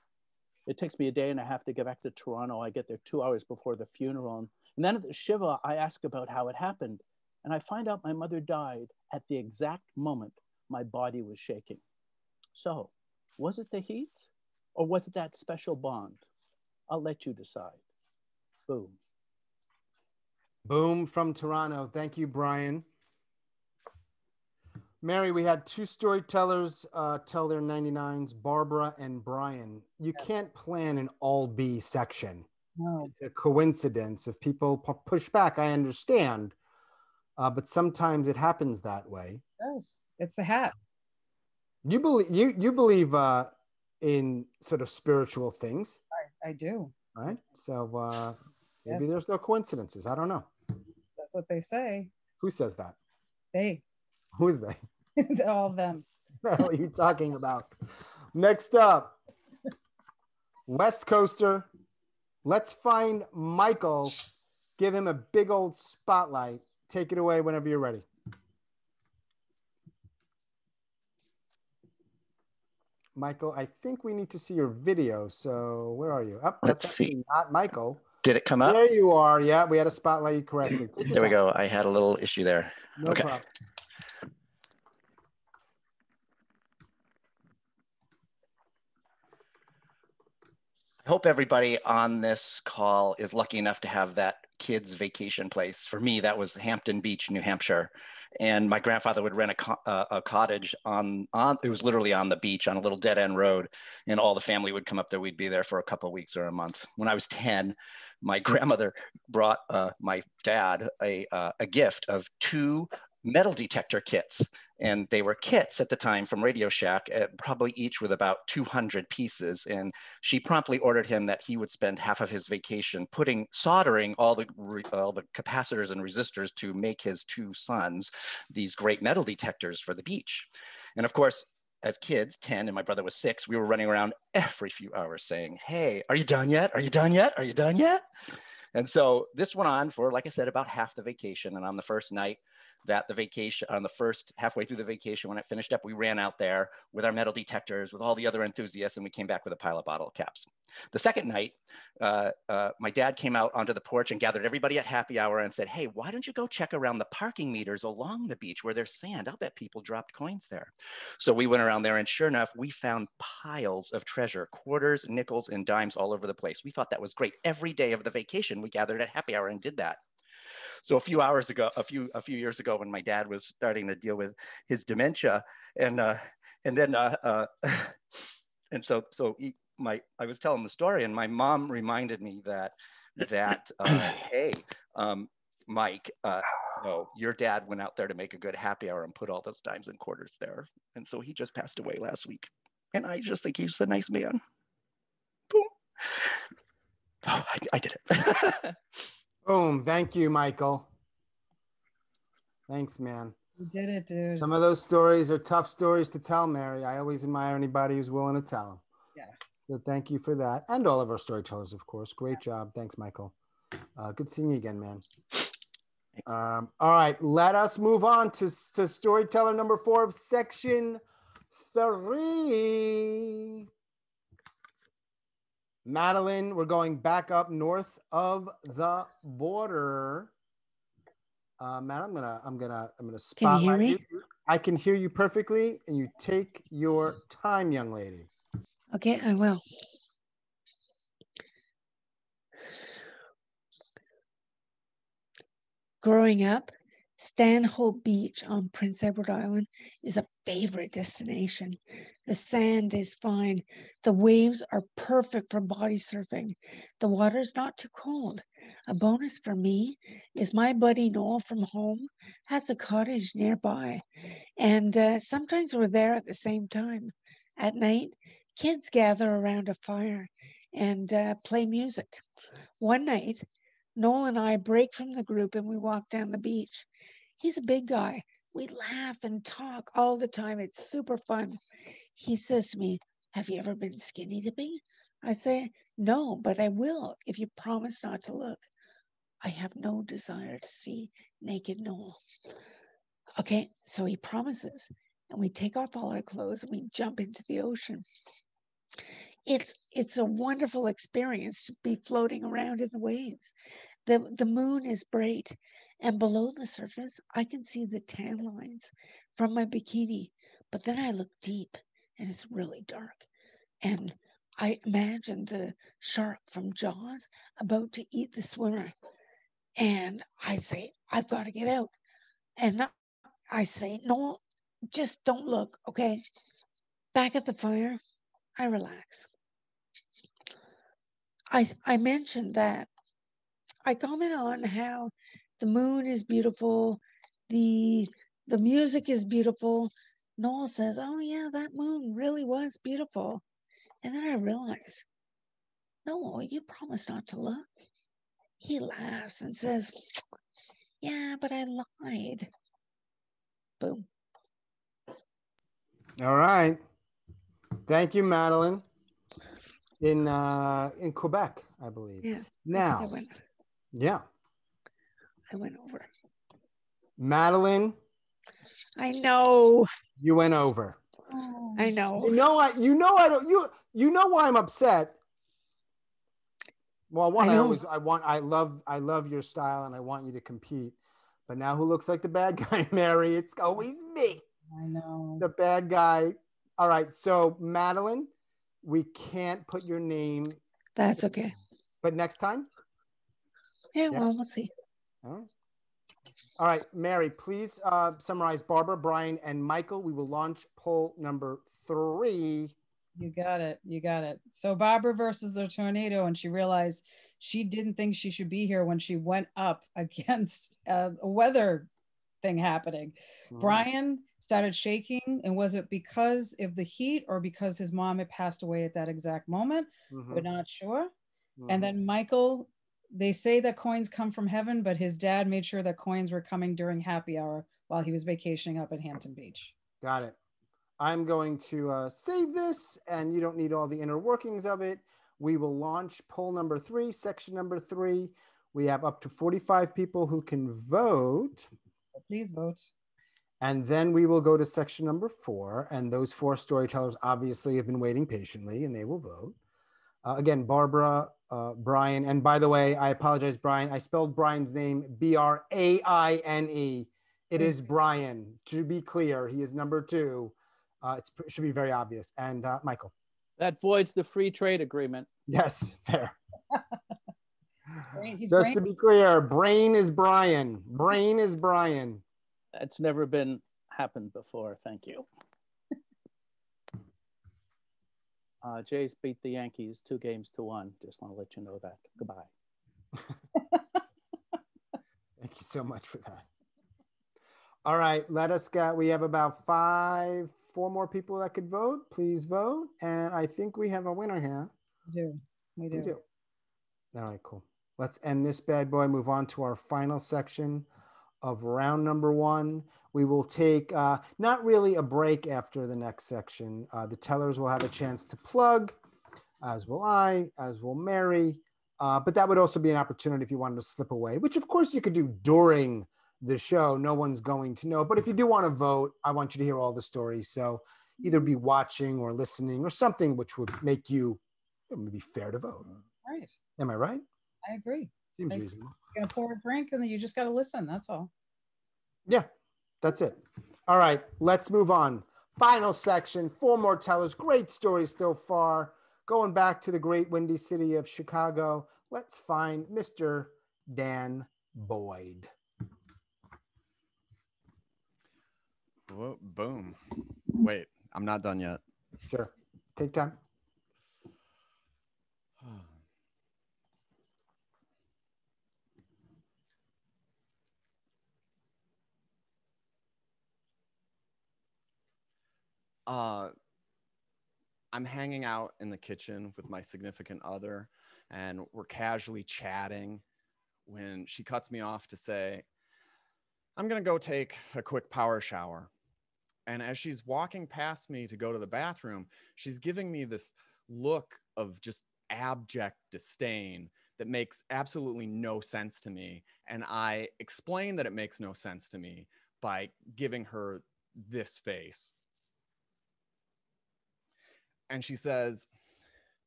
It takes me a day and a half to get back to Toronto. I get there two hours before the funeral. And then at the Shiva, I ask about how it happened. And I find out my mother died at the exact moment my body was shaking. So was it the heat or was it that special bond? I'll let you decide. Boom. Boom from Toronto. Thank you, Brian. Mary, we had two storytellers uh, tell their ninety-nines, Barbara and Brian. You yes. can't plan an all B section. No. It's a coincidence. If people push back, I understand. Uh, but sometimes it happens that way. Yes, it's the hat. You believe, you, you believe uh, in sort of spiritual things. I do. All right. So uh, maybe yes. there's no coincidences. I don't know. That's what they say. Who says that? They. Who is they? All of them. What are you talking about? Next up, West Coaster. Let's find Michael. Give him a big old spotlight. Take it away whenever you're ready. Michael, I think we need to see your video. So where are you? Oh, that's Let's see. Not Michael. Did it come up? There you are. Yeah, we had a spotlight you correctly. There we go. I had a little issue there. No okay. problem. I hope everybody on this call is lucky enough to have that kid's vacation place. For me, that was Hampton Beach, New Hampshire. And my grandfather would rent a, co uh, a cottage on, on, it was literally on the beach on a little dead end road, and all the family would come up there. We'd be there for a couple of weeks or a month. When I was ten, my grandmother brought uh, my dad a, uh, a gift of two metal detector kits. And they were kits at the time from Radio Shack, uh, probably each with about two hundred pieces. And she promptly ordered him that he would spend half of his vacation putting, soldering all the, all the capacitors and resistors to make his two sons these great metal detectors for the beach. And of course, as kids, ten, and my brother was six, we were running around every few hours saying, hey, are you done yet? Are you done yet? Are you done yet? And so this went on for, like I said, about half the vacation. And on the first night that the vacation, on the first halfway through the vacation, when it finished up, we ran out there with our metal detectors, with all the other enthusiasts, and we came back with a pile of bottle caps. The second night, uh, uh, my dad came out onto the porch and gathered everybody at happy hour and said, hey, why don't you go check around the parking meters along the beach where there's sand? I'll bet people dropped coins there. So we went around there, and sure enough, we found piles of treasure, quarters, nickels, and dimes all over the place. We thought that was great. Every day of the vacation, we gathered at happy hour and did that. So a few hours ago, a few a few years ago, when my dad was starting to deal with his dementia, and uh, and then uh, uh, and so so he, my I was telling the story, and my mom reminded me that that uh, hey, um, Mike, uh, no, your dad went out there to make a good happy hour and put all those dimes and quarters there, and so he just passed away last week, and I just think he's a nice man. Boom! Oh, I, I did it. Boom. Thank you, Michael. Thanks, man. You did it, dude. Some of those stories are tough stories to tell, Mary. I always admire anybody who's willing to tell them. Yeah. So thank you for that. And all of our storytellers, of course. Great yeah. job. Thanks, Michael. Uh, good seeing you again, man. Um, all right. Let us move on to, to storyteller number four of section three. Madeleine, we're going back up north of the border. Uh, Matt, I'm gonna, I'm gonna, I'm gonna spotlight you. Can you hear me? You. I can hear you perfectly, and you take your time, young lady. Okay, I will. Growing up, Stanhope Beach on Prince Edward Island is a favorite destination. The sand is fine. The waves are perfect for body surfing. The water's not too cold. A bonus for me is my buddy Noel from home has a cottage nearby, and uh, sometimes we're there at the same time. At night, kids gather around a fire and uh, play music. One night, Noel and I break from the group and we walk down the beach. He's a big guy. We laugh and talk all the time. It's super fun. He says to me, have you ever been skinny dipping? I say, no, but I will if you promise not to look. I have no desire to see naked Noel. Okay, so he promises. And we take off all our clothes and we jump into the ocean. It's it's a wonderful experience to be floating around in the waves. The, the moon is bright, and below the surface, I can see the tan lines from my bikini. But then I look deep, and it's really dark. And I imagine the shark from Jaws about to eat the swimmer. And I say, I've got to get out. And I say, no, just don't look, okay? Back at the fire, I relax. I, I mentioned that I comment on how the moon is beautiful, the the music is beautiful. Noel says, oh yeah, that moon really was beautiful. And then I realize, Noel, you promised not to look. He laughs and says, yeah, but I lied. Boom. All right. Thank you, Madeleine. In uh, in Quebec, I believe. Yeah. Now, I went, yeah. I went over. Madeleine. I know. You went over. Oh, I know. You know I. You know I don't. You you know why I'm upset. Well, one I, I always I want I love I love your style and I want you to compete, but now who looks like the bad guy, Mary? It's always me. I know. The bad guy. All right, so Madeleine. We can't put your name. That's okay. But next time? Yeah, yeah. Well, we'll see. All right. All right, Mary, please uh, summarize Barbara, Brian, and Michael. We will launch poll number three. You got it. You got it. So Barbara versus the tornado, and she realized she didn't think she should be here when she went up against a weather thing happening. Mm-hmm. Brian started shaking, and was it because of the heat or because his mom had passed away at that exact moment? Mm-hmm. We're not sure. Mm-hmm. And then Michael, they say that coins come from heaven, but his dad made sure that coins were coming during happy hour while he was vacationing up at Hampton Beach. Got it. I'm going to uh, save this, and you don't need all the inner workings of it. We will launch poll number three, section number three. We have up to forty-five people who can vote. Please vote. And then we will go to section number four, and those four storytellers obviously have been waiting patiently, and they will vote. Uh, again, Barbara, uh, Brian, and by the way, I apologize, Brian. I spelled Brian's name B R A I N E. It is Brian. To be clear, he is number two. Uh, it should be very obvious. And uh, Michael. That voids the free trade agreement. Yes, fair. He's brain, he's Just brain. to be clear, brain is Brian. Brain is Brian. That's never been happened before. Thank you. Uh, Jays beat the Yankees two games to one. Just want to let you know that. Goodbye. Thank you so much for that. All right, let us get, we have about five, four more people that could vote. Please vote. And I think we have a winner here. We do. We do. We do. All right, cool. Let's end this bad boy, move on to our final section of round number one. We will take uh, not really a break after the next section. Uh, the tellers will have a chance to plug, as will I, as will Mary. Uh, but that would also be an opportunity if you wanted to slip away, which of course you could do during the show. No one's going to know. But if you do want to vote, I want you to hear all the stories. So either be watching or listening or something which would make you, it would be fair to vote. Right. Am I right? I agree. Seems like, reasonable. You're gonna pour a drink and then you just gotta listen, that's all. Yeah, that's it. All right, let's move on. Final section, four more tellers, great stories so far. Going back to the great windy city of Chicago, let's find Mister Dan Boyd. Whoa, boom. Wait, I'm not done yet. Sure, take time. Uh, I'm hanging out in the kitchen with my significant other, and we're casually chatting when she cuts me off to say, I'm gonna go take a quick power shower. And as she's walking past me to go to the bathroom, she's giving me this look of just abject disdain that makes absolutely no sense to me. And I explain that it makes no sense to me by giving her this face. And she says,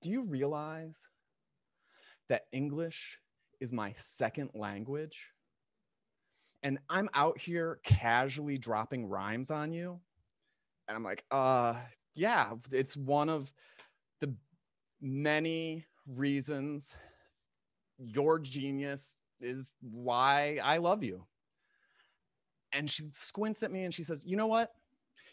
do you realize that English is my second language? And I'm out here casually dropping rhymes on you. And I'm like, uh, yeah, it's one of the many reasons your genius is why I love you. And she squints at me and she says, you know what?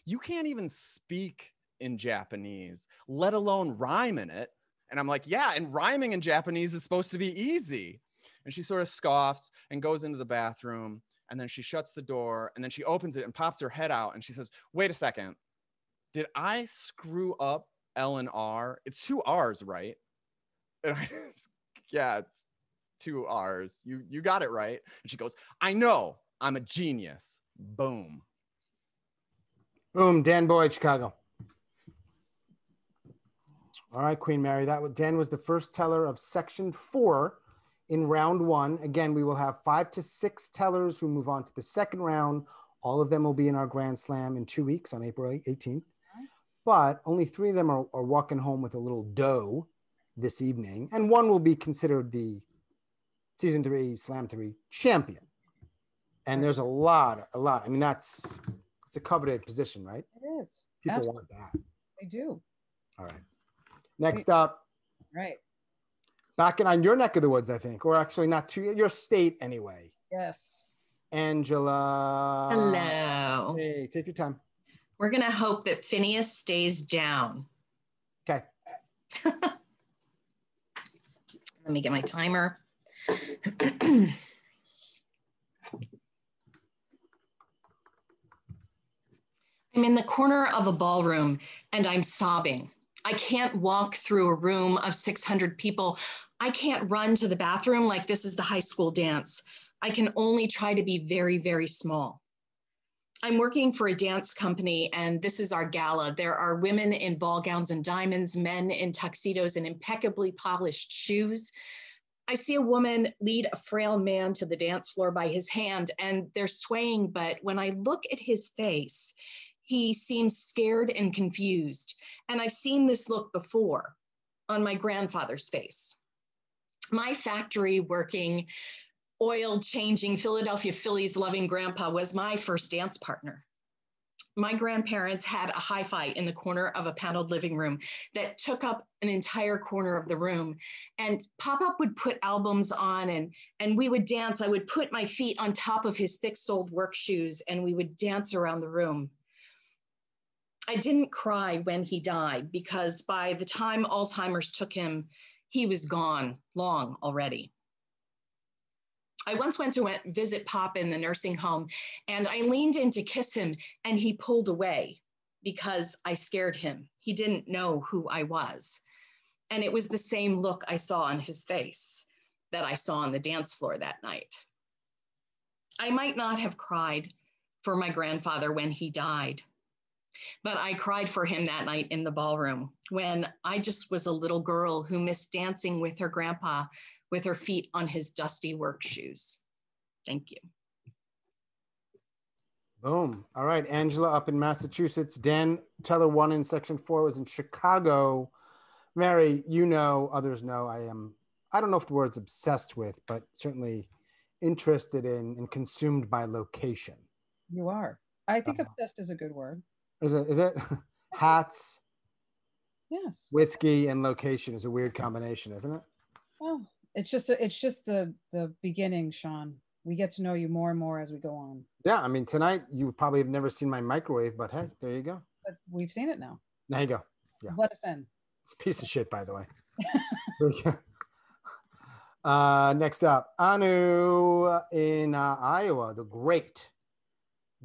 You can't even speak in Japanese, let alone rhyme in it. And I'm like, yeah, and rhyming in Japanese is supposed to be easy. And she sort of scoffs and goes into the bathroom, and then she shuts the door, and then she opens it and pops her head out, and she says, wait a second, did I screw up L and R? It's two R's, right? And I, yeah, it's two R's. You, you got it right. And she goes, I know, I'm a genius. Boom. Boom, Dan Boyd, Chicago. All right, Queen Mary, that was, Dan was the first teller of section four in round one. Again, we will have five to six tellers who move on to the second round. All of them will be in our Grand Slam in two weeks on April eighteenth. But only three of them are, are walking home with a little dough this evening. And one will be considered the season three, slam three champion. And there's a lot, a lot. I mean, that's, it's a coveted position, right? It is. People Absolutely. want that. They do. All right. Next up, right? Back in on your neck of the woods, I think, or actually not to your state anyway. Yes. Angela. Hello. Hey, take your time. We're gonna hope that Phineas stays down. Okay. Let me get my timer. I'm in the corner of a ballroom and I'm sobbing. I can't walk through a room of six hundred people. I can't run to the bathroom like this is the high school dance. I can only try to be very, very small. I'm working for a dance company and this is our gala. There are women in ball gowns and diamonds, men in tuxedos and impeccably polished shoes. I see a woman lead a frail man to the dance floor by his hand and they're swaying, but when I look at his face, he seems scared and confused. And I've seen this look before on my grandfather's face. My factory working, oil changing, Philadelphia Phillies loving grandpa was my first dance partner. My grandparents had a hi-fi in the corner of a paneled living room that took up an entire corner of the room. And Pop-Up would put albums on and, and we would dance. I would put my feet on top of his thick-soled work shoes and we would dance around the room. I didn't cry when he died because by the time Alzheimer's took him, he was gone long already. I once went to visit Pop in the nursing home and I leaned in to kiss him and he pulled away because I scared him. He didn't know who I was. And it was the same look I saw on his face that I saw on the dance floor that night. I might not have cried for my grandfather when he died, but I cried for him that night in the ballroom when I just was a little girl who missed dancing with her grandpa with her feet on his dusty work shoes. Thank you. Boom. All right, Angela up in Massachusetts. Dan Teller one in section four was in Chicago. Mary, you know, others know I am, I don't know if the word's obsessed with, but certainly interested in and consumed by location. You are. I think uh, obsessed is a good word. Is it? Is it? Hats, yes. Whiskey and location is a weird combination, isn't it? Well, it's just a, it's just the the beginning, Sean. We get to know you more and more as we go on. Yeah, I mean, tonight you probably have never seen my microwave, but hey, there you go. But we've seen it now. There you go. Yeah. Let us in. It's a piece of shit, by the way. uh, next up, Anu in uh, Iowa, the great,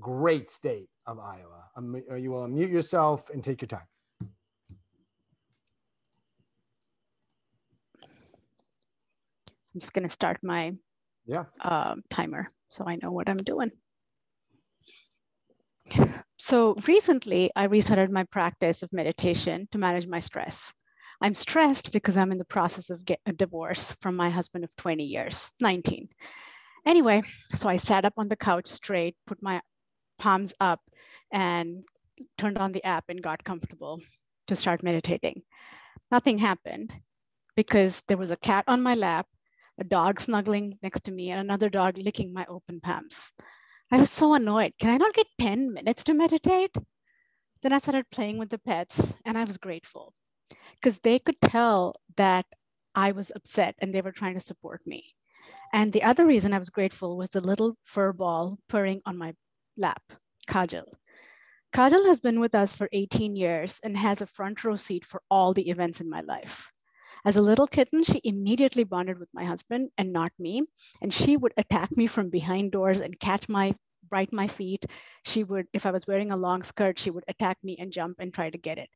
great state of Iowa. Um, you will unmute yourself and take your time. I'm just going to start my yeah. uh, timer so I know what I'm doing. So recently, I restarted my practice of meditation to manage my stress. I'm stressed because I'm in the process of getting a divorce from my husband of twenty years, nineteen. Anyway, so I sat up on the couch straight, put my palms up and turned on the app and got comfortable to start meditating. Nothing happened because there was a cat on my lap, a dog snuggling next to me and another dog licking my open palms. I was so annoyed. Can I not get ten minutes to meditate? Then I started playing with the pets and I was grateful because they could tell that I was upset and they were trying to support me. And the other reason I was grateful was the little fur ball purring on my lap, Kajal. Kajal has been with us for eighteen years and has a front row seat for all the events in my life. As a little kitten, she immediately bonded with my husband and not me. And she would attack me from behind doors and catch my, bite my feet. She would, if I was wearing a long skirt, she would attack me and jump and try to get it.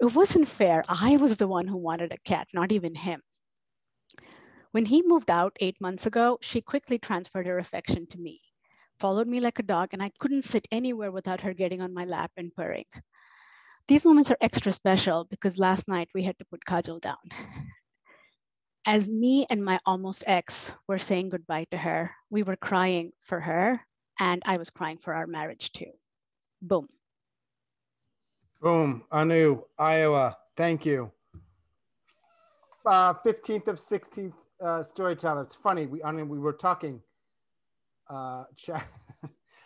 It wasn't fair. I was the one who wanted a cat, not even him. When he moved out eight months ago, she quickly transferred her affection to me, followed me like a dog, and I couldn't sit anywhere without her getting on my lap and purring. These moments are extra special because last night we had to put Kajal down. As me and my almost ex were saying goodbye to her, we were crying for her and I was crying for our marriage too. Boom. Boom, Anu, Iowa, thank you. Uh, fifteenth of sixteenth uh, storyteller. It's funny, we, Anu, we were talking, uh,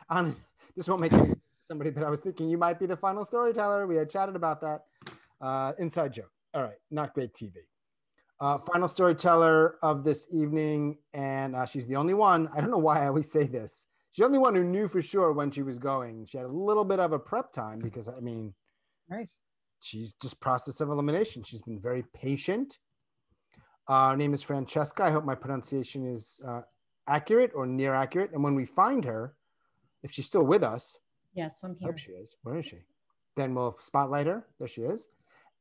Anu, this won't make any somebody, but I was thinking you might be the final storyteller. We had chatted about that. Uh, inside joke. All right, not great T V. Uh, final storyteller of this evening, and uh, she's the only one. I don't know why I always say this. She's the only one who knew for sure when she was going. She had a little bit of a prep time because, I mean, right. She's just process of elimination. She's been very patient. Uh, her name is Francesca. I hope my pronunciation is uh, accurate or near accurate. And when we find her, if she's still with us, Yes, I'm here. There she is. Where is she? Then we'll spotlight her. There she is.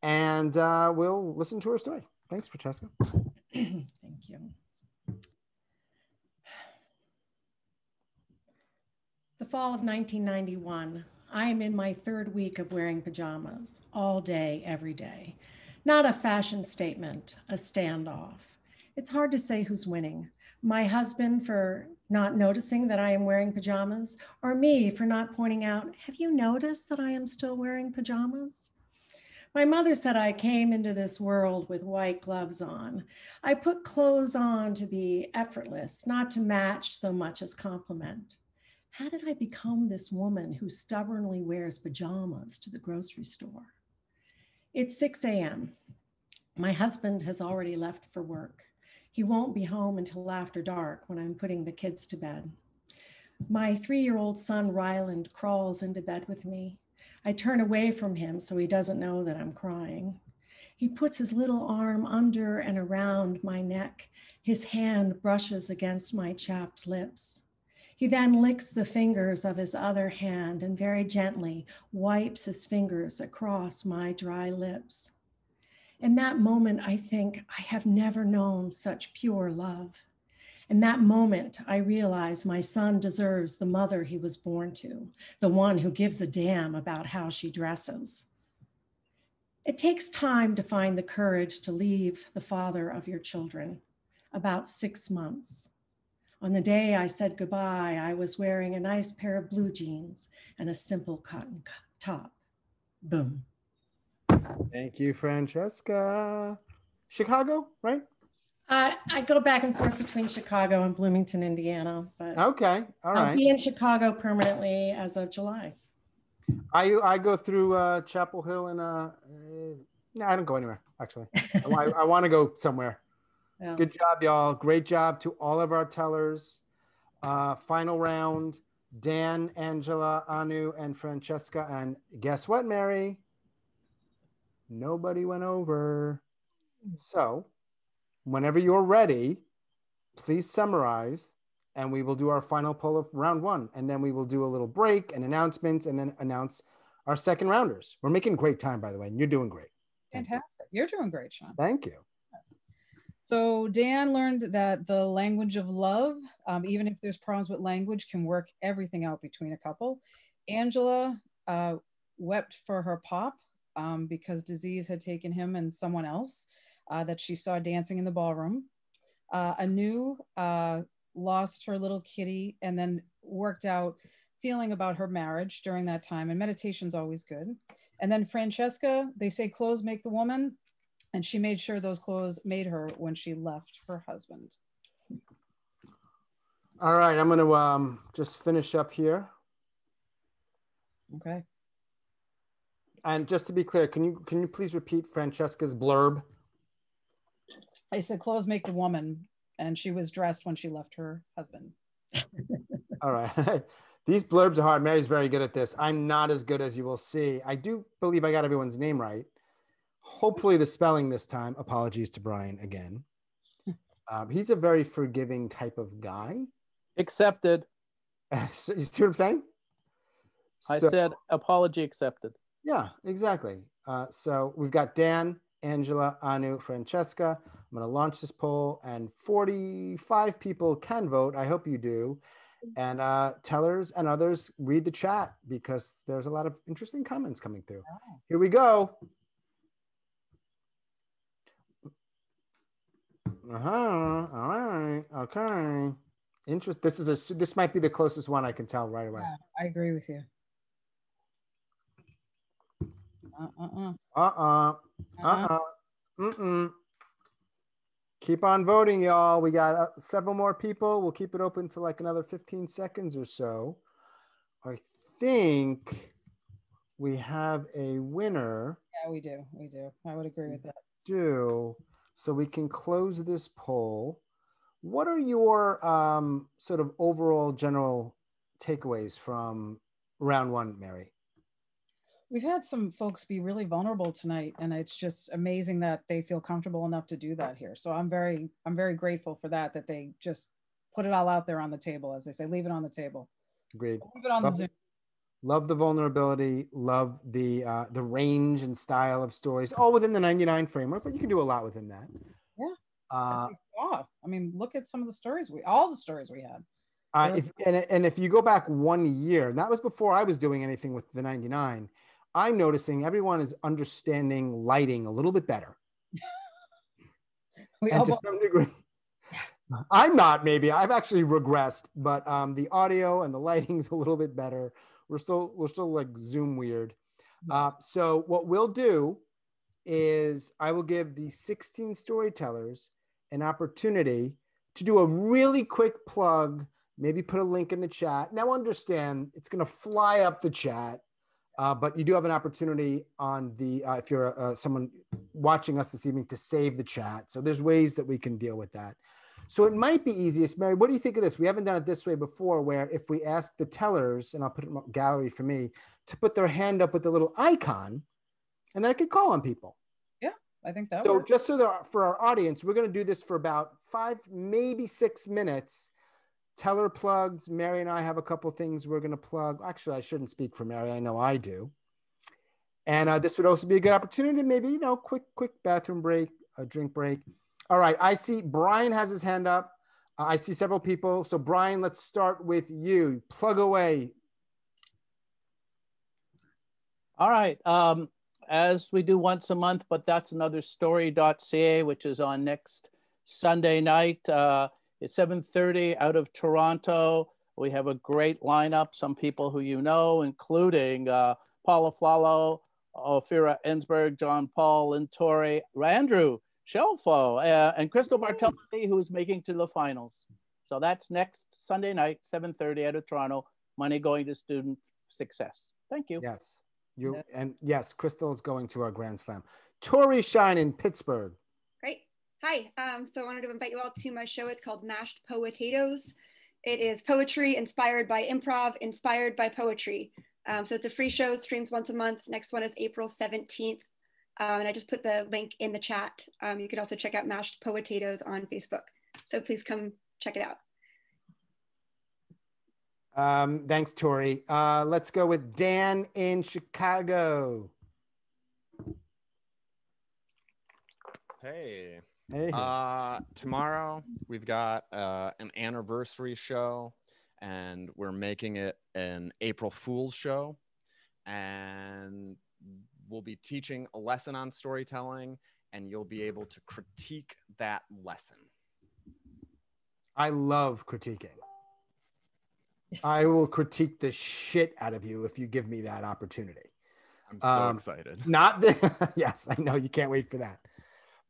And uh, we'll listen to her story. Thanks, Francesca. Thank you. The fall of nineteen ninety-one, I am in my third week of wearing pajamas all day, every day. Not a fashion statement, a standoff. It's hard to say who's winning. My husband for not noticing that I am wearing pajamas, or me for not pointing out, have you noticed that I am still wearing pajamas? My mother said I came into this world with white gloves on. I put clothes on to be effortless, not to match so much as compliment. How did I become this woman who stubbornly wears pajamas to the grocery store? It's six a m My husband has already left for work. He won't be home until after dark when I'm putting the kids to bed. My three-year-old son, Ryland, crawls into bed with me. I turn away from him so he doesn't know that I'm crying. He puts his little arm under and around my neck. His hand brushes against my chapped lips. He then licks the fingers of his other hand and very gently wipes his fingers across my dry lips. In that moment, I think I have never known such pure love. In that moment, I realize my son deserves the mother he was born to, the one who gives a damn about how she dresses. It takes time to find the courage to leave the father of your children, about six months. On the day I said goodbye, I was wearing a nice pair of blue jeans and a simple cotton top. Boom. Thank you, Francesca. Chicago, right? Uh, I go back and forth between Chicago and Bloomington, Indiana. But okay, all right. I'll be in Chicago permanently as of July. I I go through uh, Chapel Hill and uh, uh, no, I don't go anywhere actually. I, I want to go somewhere. Well, good job, y'all. Great job to all of our tellers. Uh, final round: Dan, Angela, Anu, and Francesca. And guess what, Mary? Nobody went over. So whenever you're ready, please summarize and we will do our final poll of round one. And then we will do a little break and announcements and then announce our second rounders. We're making great time, by the way, and you're doing great. Fantastic. You're doing great, Sean. Thank you. Yes. So Dan learned that the language of love, um, even if there's problems with language, can work everything out between a couple. Angela uh, wept for her pop, Um, because disease had taken him and someone else uh, that she saw dancing in the ballroom. Uh, Anu uh, lost her little kitty and then worked out feeling about her marriage during that time, and meditation's always good. And then Francesca, they say clothes make the woman, and she made sure those clothes made her when she left her husband. All right, I'm gonna um, just finish up here. Okay. And just to be clear, can you can you please repeat Francesca's blurb? I said, clothes make the woman, and she was dressed when she left her husband. All right. These blurbs are hard. Mary's very good at this. I'm not as good as you will see. I do believe I got everyone's name right. Hopefully the spelling this time. Apologies to Brian again. um, he's a very forgiving type of guy. Accepted. So, you see what I'm saying? I so, said apology accepted. Yeah, exactly. Uh, so we've got Dan, Angela, Anu, Francesca. I'm going to launch this poll and forty-five people can vote. I hope you do. And uh, tellers and others, read the chat because there's a lot of interesting comments coming through. Here we go. Uh-huh. All right. Okay. Interest. This is a. This might be the closest one I can tell right away. Yeah, I agree with you. Uh-uh. Uh-uh. Uh-uh. Mm-mm. Keep on voting, y'all. We got uh, several more people. We'll keep it open for like another fifteen seconds or so. I think we have a winner. Yeah, we do. We do. I would agree with that. We do. So we can close this poll. What are your um, sort of overall general takeaways from round one, Mary? We've had some folks be really vulnerable tonight, and it's just amazing that they feel comfortable enough to do that here. So I'm very, I'm very grateful for that, that they just put it all out there on the table, as they say, leave it on the table. Agreed. Leave it on the Zoom. Love the vulnerability, love the uh, the range and style of stories, all within the ninety-nine framework, but you can do a lot within that. Yeah. Uh, I, I mean, look at some of the stories, we all the stories we had. Uh, if, and, and if you go back one year, and that was before I was doing anything with the ninety-nine, I'm noticing everyone is understanding lighting a little bit better. we and to some degree, I'm not, maybe, I've actually regressed, but um, the audio and the lighting's a little bit better. We're still, we're still like Zoom weird. Uh, so what we'll do is I will give the sixteen storytellers an opportunity to do a really quick plug, maybe put a link in the chat. Now understand, it's gonna fly up the chat, uh, but you do have an opportunity on the, uh, if you're uh, someone watching us this evening, to save the chat. So there's ways that we can deal with that. So it might be easiest, Mary, what do you think of this? We haven't done it this way before, where if we ask the tellers, and I'll put it in the gallery for me, to put their hand up with the little icon, and then I could call on people. Yeah, I think that would. So works. Just so there are, for our audience, we're gonna do this for about five, maybe six minutes. Teller plugs, Mary and I have a couple things we're gonna plug. Actually, I shouldn't speak for Mary, I know I do. And uh, this would also be a good opportunity, maybe, you know, quick, quick bathroom break, a drink break. All right, I see Brian has his hand up. Uh, I see several people. So Brian, let's start with you. Plug away. All right, um, as we do once a month, but that's another story dot C A, which is on next Sunday night. Uh, it's seven thirty out of Toronto. We have a great lineup, some people who you know, including uh, Paula Flalo, Ophira Ensberg, John Paul, Lynn Tori, Andrew Shelfo, uh, and Crystal Bartelli, who is making to the finals. So that's next Sunday night, seven thirty out of Toronto. Money going to student success. Thank you. Yes, you yeah. and yes, Crystal is going to our Grand Slam. Tori Shine in Pittsburgh. Great. Hi. Um, so I wanted to invite you all to my show. It's called Mashed Poetatoes. It is poetry inspired by improv, inspired by poetry. Um, so it's a free show, streams once a month. Next one is April seventeenth. Um, and I just put the link in the chat. Um, you can also check out Mashed Potatoes on Facebook. So please come check it out. Um, thanks, Tori. Uh, let's go with Dan in Chicago. Hey. Hey. Uh, tomorrow we've got uh, an anniversary show, and we're making it an April Fool's show. And we'll be teaching a lesson on storytelling, and you'll be able to critique that lesson. I love critiquing. I will critique the shit out of you if you give me that opportunity. I'm so um, excited. Not the, yes, I know you can't wait for that,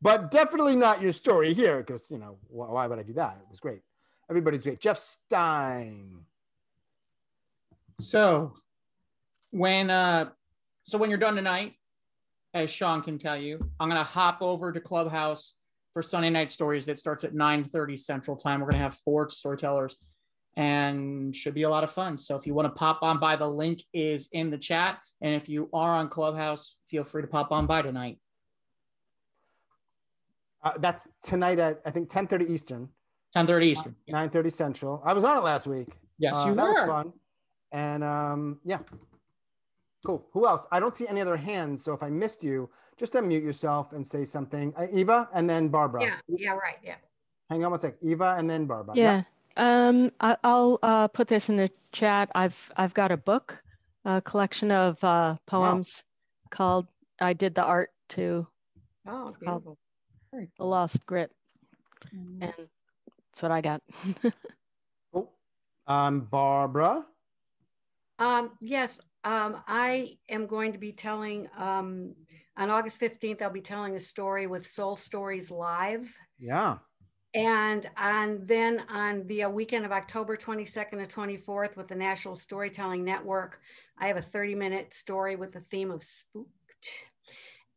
but definitely not your story here, because, you know, why, why would I do that? It was great. Everybody's great. Jeff Stein. So when, uh, So when you're done tonight, as Sean can tell you, I'm going to hop over to Clubhouse for Sunday Night Stories. That starts at nine thirty Central Time. We're going to have four storytellers, and should be a lot of fun. So if you want to pop on by, the link is in the chat. And if you are on Clubhouse, feel free to pop on by tonight. Uh, that's tonight at, I think, ten thirty Eastern. ten thirty Eastern. nine thirty Central. I was on it last week. Yes, uh, you that were. That was fun. And um, yeah. Cool. Who else? I don't see any other hands. So if I missed you, just unmute yourself and say something. Uh, Eva and then Barbara. Yeah. Yeah. Right. Yeah. Hang on one sec. Eva and then Barbara. Yeah. yeah. Um, I, I'll uh, put this in the chat. I've I've got a book, a collection of uh, poems wow. called "I Did the Art to." Oh, beautiful. Very cool. The Lost Grit, mm-hmm. and that's what I got. Cool. Um, Barbara. Um. Yes. Um, I am going to be telling, um, on August fifteenth, I'll be telling a story with Soul Stories Live. Yeah. And, and then on the weekend of October twenty-second to twenty-fourth with the National Storytelling Network, I have a thirty minute story with the theme of spooked.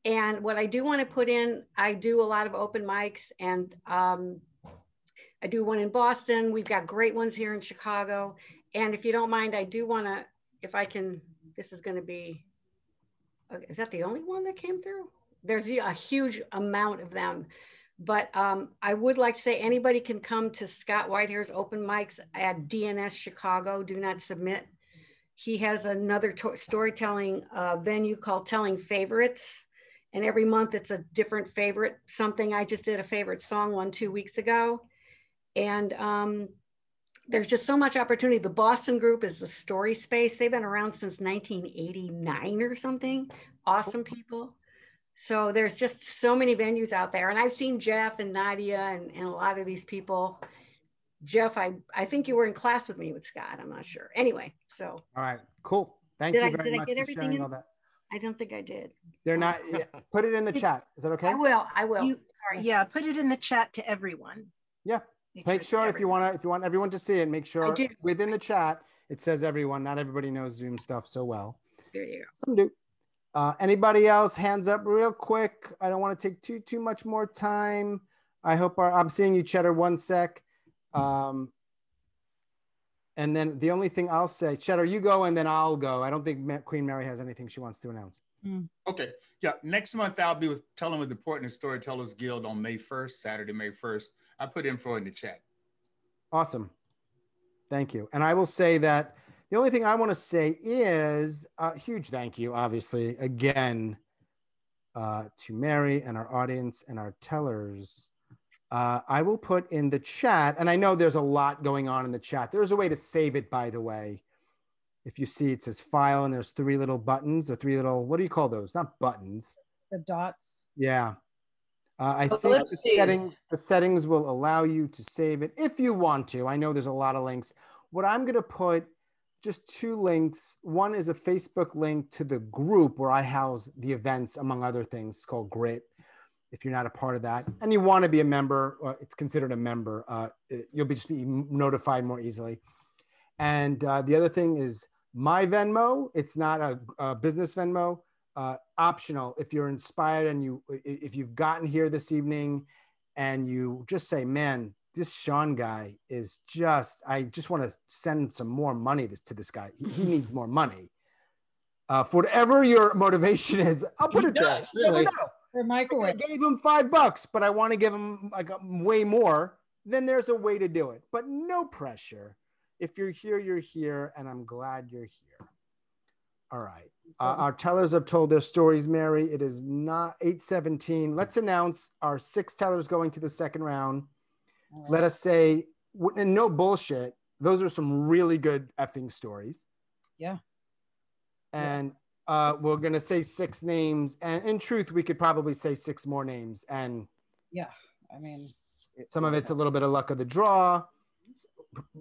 And what I do want to put in, I do a lot of open mics, and um, I do one in Boston. We've got great ones here in Chicago. And if you don't mind, I do want to, if I can, this is going to be, okay, is that the only one that came through? There's a huge amount of them. But um, I would like to say anybody can come to Scott Whitehair's open mics at D N S Chicago. Do not submit. He has another to- storytelling uh, venue called Telling Favorites. And every month it's a different favorite, something. I just did a favorite song one two weeks ago. And um, there's just so much opportunity. The Boston group is the story space. They've been around since nineteen eighty-nine or something. Awesome people. So there's just so many venues out there. And I've seen Jeff and Nadia and, and a lot of these people. Jeff, I, I think you were in class with me with Scott. I'm not sure. Anyway, so. All right, cool. Thank you very much for sharing all that. I don't think I did. They're not, put it in the chat. Is that okay? I will, I will. You, Sorry. Yeah, put it in the chat to everyone. Yeah, make, make sure, sure if you wanna, if you want everyone to see it, make sure within the chat, it says everyone. Not everybody knows Zoom stuff so well. There you go. Some do. Uh, anybody else, hands up real quick. I don't wanna take too, too much more time. I hope our, I'm seeing you, Chetter, one sec. Um, and then the only thing I'll say, Chetter, you go and then I'll go. I don't think Queen Mary has anything she wants to announce. Mm. Okay, yeah, next month I'll be with Telling with the Portland Storytellers Guild on May first, Saturday, May first. I put info in the chat. Awesome, thank you. And I will say that the only thing I wanna say is a huge thank you, obviously, again, uh, to Mary and our audience and our tellers. Uh, I will put in the chat, and I know there's a lot going on in the chat. There's a way to save it, by the way. If you see, it says file, and there's three little buttons or three little, what do you call those? Not buttons. The dots. Yeah. Uh, I think the settings, the settings will allow you to save it if you want to. I know there's a lot of links. What I'm going to put, just two links. One is a Facebook link to the group where I house the events, among other things, called Grit. If you're not a part of that and you want to be a member, or it's considered a member, uh, you'll be just be notified more easily. And uh, the other thing is my Venmo. It's not a, a business Venmo, uh, optional. If you're inspired and you, if you've gotten here this evening and you just say, man, this Sean guy is just, I just want to send some more money to, to this guy. He, he needs more money. Uh, for whatever your motivation is, I'll put he it does, there. Really. Microwave. I gave him five bucks, but I want to give him like way more. Then there's a way to do it, but no pressure. If you're here, you're here, and I'm glad you're here. All right, uh, our tellers have told their stories, Mary. It is not eight seventeen. Let's announce our six tellers going to the second round. Right. Let us say, and no bullshit, those are some really good effing stories. Yeah. And. Yeah. Uh, we're going to say six names, and in truth, we could probably say six more names. And yeah, I mean, some of it's a little bit of luck of the draw.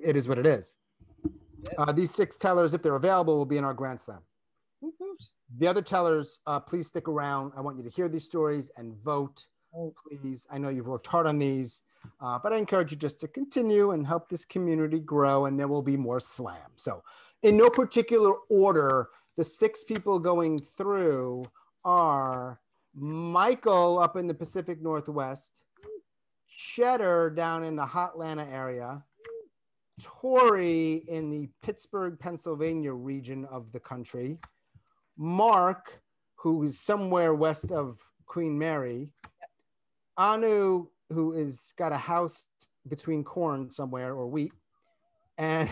It is what it is. Uh, these six tellers, if they're available, will be in our Grand Slam. Mm-hmm. The other tellers, uh, please stick around. I want you to hear these stories and vote, please. I know you've worked hard on these, uh, but I encourage you just to continue and help this community grow, and there will be more slam. So in no particular order, the six people going through are Michael up in the Pacific Northwest, Chetter down in the Hotlanta area, Tori in the Pittsburgh, Pennsylvania region of the country, Mark, who is somewhere west of Queen Mary, Anu, who is got a house between corn somewhere or wheat, and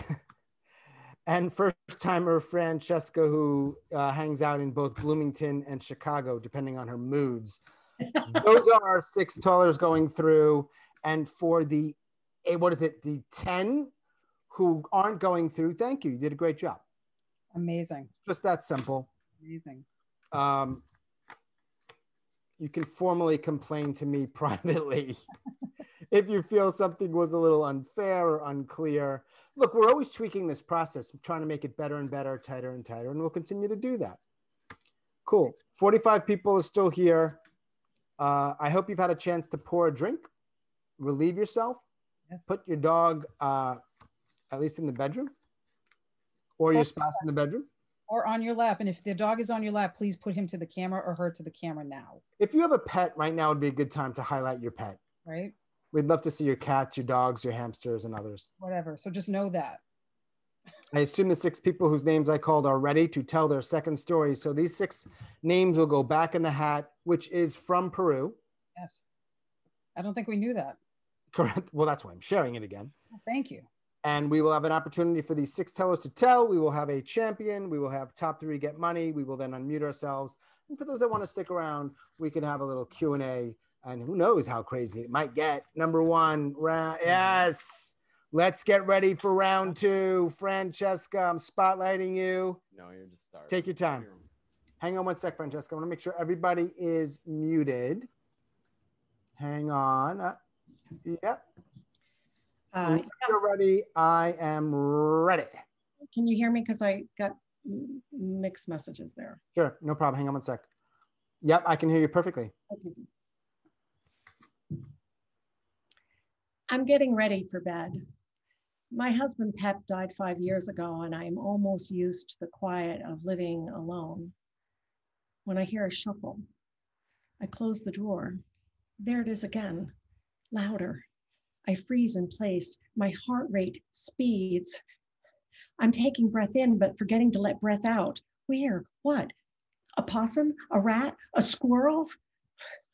and first-timer Francesca, who uh, hangs out in both Bloomington and Chicago, depending on her moods. Those are our six tellers going through. And for the, what is it, the ten who aren't going through, thank you. You did a great job. Amazing. Just that simple. Amazing. Um, you can formally complain to me privately if you feel something was a little unfair or unclear. Look, we're always tweaking this process, trying to make it better and better, tighter and tighter, and we'll continue to do that. Cool. forty-five people are still here. Uh, I hope you've had a chance to pour a drink, relieve yourself, yes. Put your dog uh, at least in the bedroom, or your spouse in the bedroom. Or on your lap. And if the dog is on your lap, please put him to the camera or her to the camera now. If you have a pet right now, would be a good time to highlight your pet. Right. We'd love to see your cats, your dogs, your hamsters, and others. Whatever, so just know that. I assume the six people whose names I called are ready to tell their second story. So these six names will go back in the hat, which is from Peru. Yes, I don't think we knew that. Correct, well, that's why I'm sharing it again. Well, thank you. And we will have an opportunity for these six tellers to tell. We will have a champion. We will have top three get money. We will then unmute ourselves. And for those that want to stick around, we can have a little Q and A. And who knows how crazy it might get. Number one round. Yes. Let's get ready for round two. Francesca, I'm spotlighting you. No, you're just starting. Take your time. Hang on one sec, Francesca. I want to make sure everybody is muted. Hang on. Uh, yep. Uh, you're ready. I am ready. Can you hear me? Because I got mixed messages there. Sure, no problem. Hang on one sec. Yep, I can hear you perfectly. Okay. I'm getting ready for bed. My husband, Pep, died five years ago, and I am almost used to the quiet of living alone. When I hear a shuffle, I close the drawer. There it is again, louder. I freeze in place. My heart rate speeds. I'm taking breath in, but forgetting to let breath out. Where? What? A possum? A rat? A squirrel?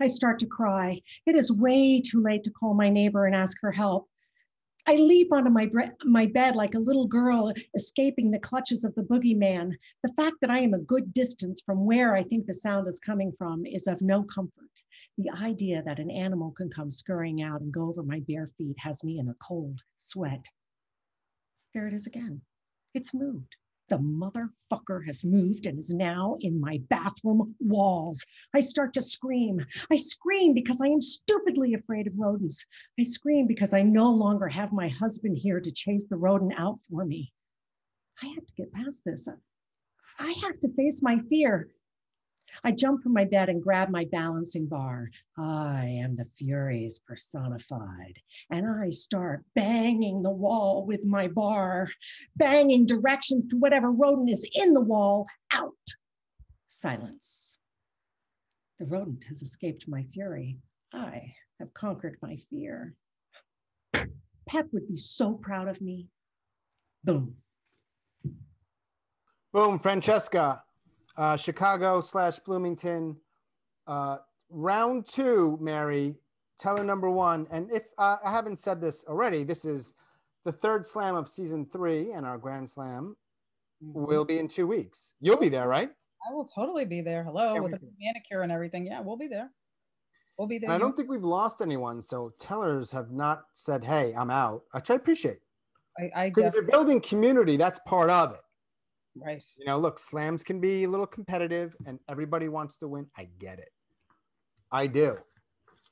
I start to cry. It is way too late to call my neighbor and ask for help. I leap onto my, my bed like a little girl escaping the clutches of the boogeyman. The fact that I am a good distance from where I think the sound is coming from is of no comfort. The idea that an animal can come scurrying out and go over my bare feet has me in a cold sweat. There it is again. It's moved. The motherfucker has moved and is now in my bathroom walls. I start to scream. I scream because I am stupidly afraid of rodents. I scream because I no longer have my husband here to chase the rodent out for me. I have to get past this. I have to face my fear. I jump from my bed and grab my balancing bar. I am the Furies personified, and I start banging the wall with my bar, banging directions to whatever rodent is in the wall, out. Silence. The rodent has escaped my fury. I have conquered my fear. Pep would be so proud of me. Boom. Boom, Francesca. Uh, Chicago slash Bloomington. Uh, round two, Mary, teller number one. And if uh, I haven't said this already, this is the third slam of season three, and our grand slam will be in two weeks. You'll be there, right? I will totally be there. Hello, yeah, with a manicure and everything. Yeah, we'll be there. We'll be there. And I don't think we've lost anyone, so tellers have not said, hey, I'm out, which I appreciate. I, I Because if you're building community, that's part of it. Right. You know, look, slams can be a little competitive and everybody wants to win. I get it. I do.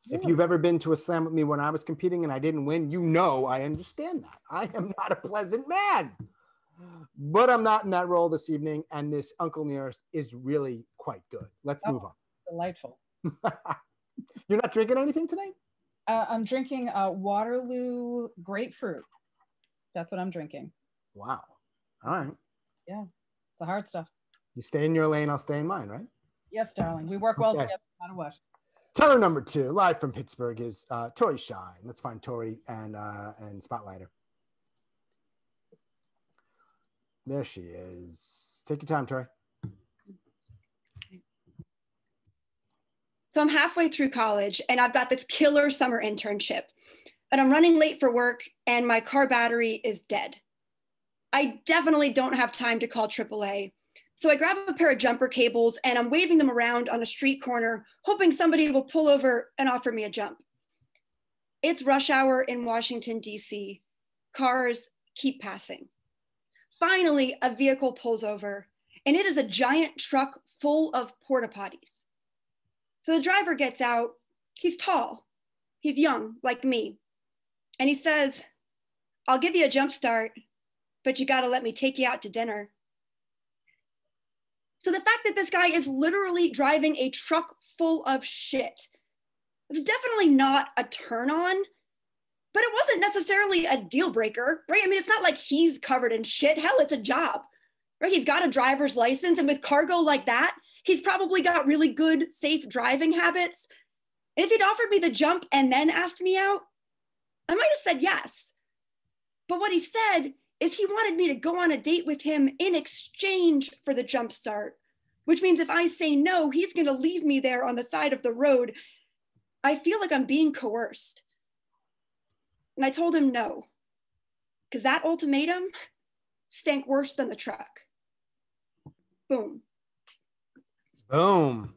Yeah. If you've ever been to a slam with me when I was competing and I didn't win, you know I understand that. I am not a pleasant man. But I'm not in that role this evening, and this Uncle Nearest is really quite good. Let's oh, move on. Delightful. You're not drinking anything tonight? Uh, I'm drinking uh, Waterloo grapefruit. That's what I'm drinking. Wow. All right. Yeah. It's the hard stuff. You stay in your lane, I'll stay in mine, right? Yes, darling. We work well okay. together, no matter what. Teller number two, live from Pittsburgh, is uh, Tori Shine. Let's find Tori and uh, and spotlight her. There she is. Take your time, Tori. So I'm halfway through college, and I've got this killer summer internship, and I'm running late for work, and my car battery is dead. I definitely don't have time to call triple A. So I grab a pair of jumper cables and I'm waving them around on a street corner, hoping somebody will pull over and offer me a jump. It's rush hour in Washington, D C. Cars keep passing. Finally, a vehicle pulls over, and it is a giant truck full of porta potties. So the driver gets out. He's tall. He's young, like me. And he says, "I'll give you a jump start, but you gotta let me take you out to dinner." So the fact that this guy is literally driving a truck full of shit is definitely not a turn on, but it wasn't necessarily a deal breaker, right? I mean, it's not like he's covered in shit. Hell, it's a job, right? He's got a driver's license, and with cargo like that, he's probably got really good, safe driving habits. And if he'd offered me the jump and then asked me out, I might've said yes. But what he said is he wanted me to go on a date with him in exchange for the jump start, which means if I say no, he's gonna leave me there on the side of the road. I feel like I'm being coerced. And I told him no. because that ultimatum stank worse than the truck. Boom. Boom.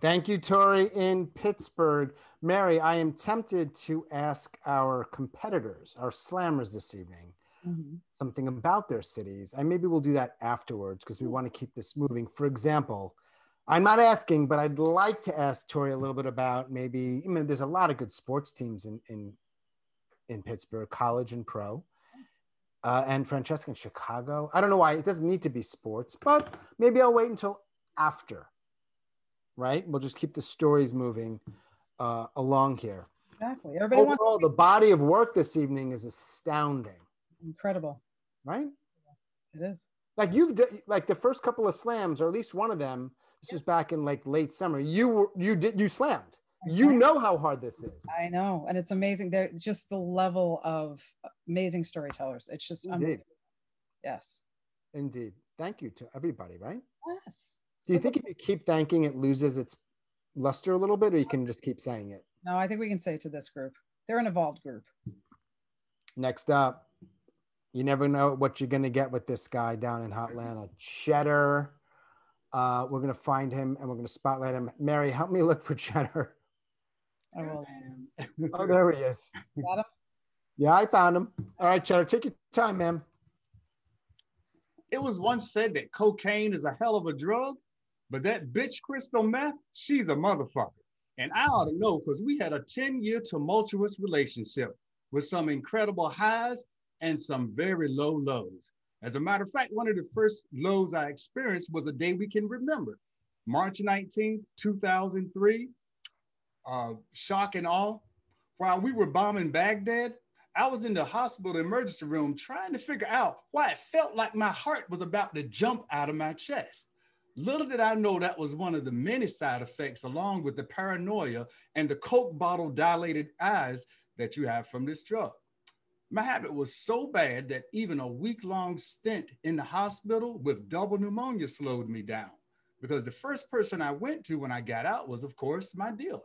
Thank you, Tori, in Pittsburgh. Mary, I am tempted to ask our competitors, our slammers this evening, mm-hmm. something about their cities. And maybe we'll do that afterwards because we want to keep this moving. For example, I'm not asking, but I'd like to ask Tori a little bit about maybe, I mean, there's a lot of good sports teams in, in, in Pittsburgh, college and pro. Uh, and Francesca in Chicago. I don't know why, it doesn't need to be sports, but maybe I'll wait until after. Right? We'll just keep the stories moving uh, along here. Exactly. Everybody Overall, wants the body of work this evening is astounding. Incredible. Right? It is. Like you've, like the first couple of slams, or at least one of them, this yeah. was back in like late summer, you were, you did, you slammed. You know how hard this is. I know. And it's amazing. They're just the level of amazing storytellers. It's just unbelievable. Yes. Indeed. Thank you to everybody, right? Yes. Do you think if you keep thanking, it loses its luster a little bit, or you can just keep saying it? No, I think we can say it to this group. They're an evolved group. Next up, you never know what you're going to get with this guy down in Hotlanta. Chetter. Uh, we're going to find him, and we're going to spotlight him. Mary, help me look for Chetter. I will. Oh, there he is. Got him? Yeah, I found him. All right, Cheddar, take your time, ma'am. It was once said that cocaine is a hell of a drug, but that bitch crystal meth, she's a motherfucker. And I ought to know because we had a ten-year tumultuous relationship with some incredible highs and some very low lows. As a matter of fact, one of the first lows I experienced was a day we can remember, March nineteenth, two thousand three. Uh, shock and awe. While we were bombing Baghdad, I was in the hospital emergency room trying to figure out why it felt like my heart was about to jump out of my chest. Little did I know that was one of the many side effects, along with the paranoia and the Coke bottle dilated eyes that you have from this drug. My habit was so bad that even a week-long stint in the hospital with double pneumonia slowed me down, because the first person I went to when I got out was, of course, my dealer.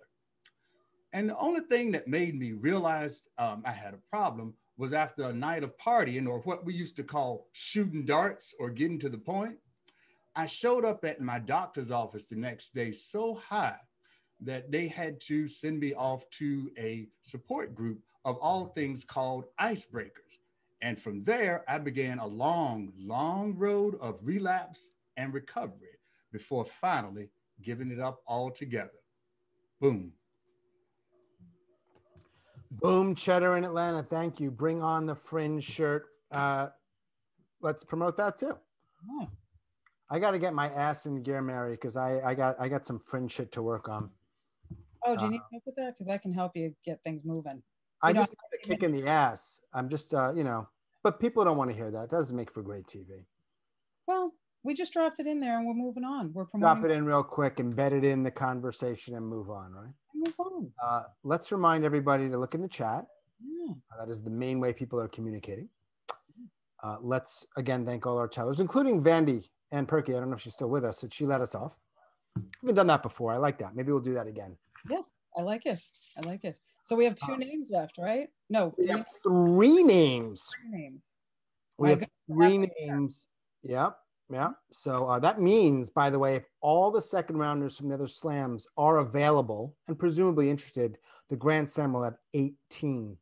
And the only thing that made me realize um, I had a problem was after a night of partying, or what we used to call shooting darts or getting to the point. I showed up at my doctor's office the next day so high that they had to send me off to a support group of all things called icebreakers. And from there, I began a long, long road of relapse and recovery before finally giving it up altogether. Boom. Boom, Cheddar in Atlanta. Thank you. Bring on the fringe shirt. Uh, let's promote that too. Oh. I got to get my ass in gear, Mary, because I, I got I got some fringe shit to work on. Oh, do you uh, need help with that? Because I can help you get things moving. I you just need a kick in the ass. I'm just, uh, you know, but people don't want to hear that. That doesn't make for great T V. Well, we just dropped it in there and we're moving on. We're promoting. Drop it in real quick, embed it in the conversation, and move on, right? Uh, let's remind everybody to look in the chat. Yeah. Uh, that is the main way people are communicating. Uh, let's again thank all our tellers, including Vandy and Perky. I don't know if she's still with us, but she let us off. I haven't done that before. I like that. Maybe we'll do that again. Yes, I like it. I like it. So we have two uh, names left, right? No, we three have three names. Three names. We My have God, three names. Yep. Yeah. So uh, that means, by the way, if all the second rounders from the other slams are available and presumably interested, the Grand Slam will have eighteen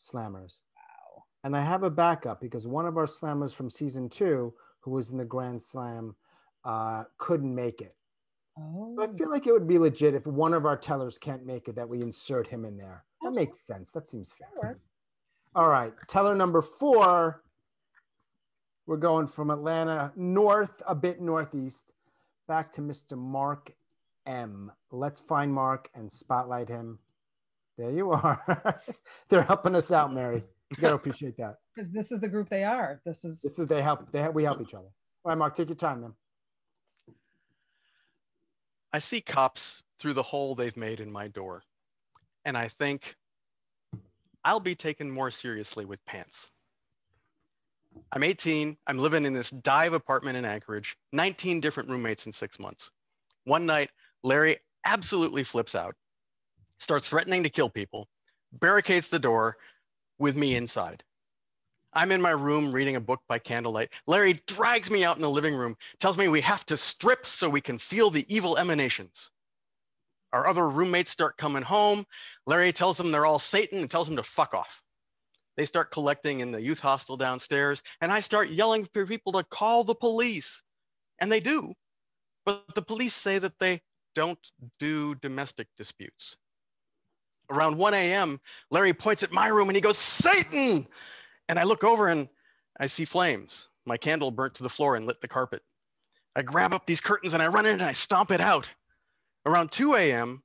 slammers. Wow. And I have a backup because one of our slammers from season two, who was in the Grand Slam, uh, couldn't make it. Oh. So I feel like it would be legit if one of our tellers can't make it that we insert him in there. That Absolutely. Makes sense. That seems fair. Sure. All right. Teller number four. We're going from Atlanta north, a bit northeast, back to Mister Mark M. Let's find Mark and spotlight him. There you are. They're helping us out, Mary. You gotta appreciate that. Because this is the group they are. This is. This is they help. They help, we help each other. All right, Mark, take your time, then. I see cops through the hole they've made in my door, and I think I'll be taken more seriously with pants. I'm eighteen, I'm living in this dive apartment in Anchorage, nineteen different roommates in six months. One night, Larry absolutely flips out, starts threatening to kill people, barricades the door with me inside. I'm in my room reading a book by candlelight. Larry drags me out in the living room, tells me we have to strip so we can feel the evil emanations. Our other roommates start coming home. Larry tells them they're all Satan and tells them to fuck off. They start collecting in the youth hostel downstairs, and I start yelling for people to call the police. And they do, but the police say that they don't do domestic disputes. Around one A M, Larry points at my room and he goes, "Satan!" And I look over and I see flames. My candle burnt to the floor and lit the carpet. I grab up these curtains and I run in and I stomp it out. Around two A M,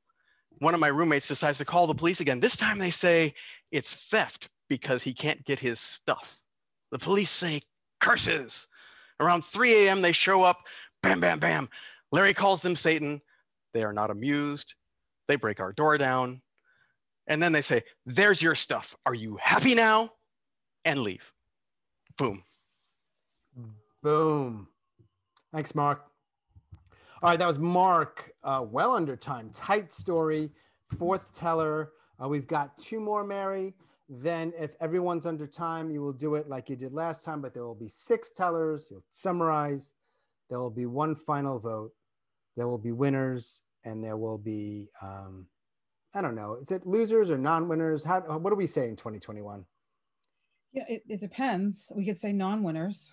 one of my roommates decides to call the police again. This time they say it's theft because he can't get his stuff. The police say curses. Around three A M, they show up, bam, bam, bam. Larry calls them Satan. They are not amused. They break our door down. And then they say, "There's your stuff. Are you happy now?" And leave. Boom. Boom. Thanks, Mark. All right, that was Mark. Uh, well under time. Tight story. Fourth teller. Uh, we've got two more, Mary. Then if everyone's under time, you will do it like you did last time, but there will be six tellers. You'll summarize. There will be one final vote. There will be winners, and there will be, um, I don't know, is it losers or non-winners? How, what do we say in twenty twenty-one? Yeah, it, it depends. We could say non-winners.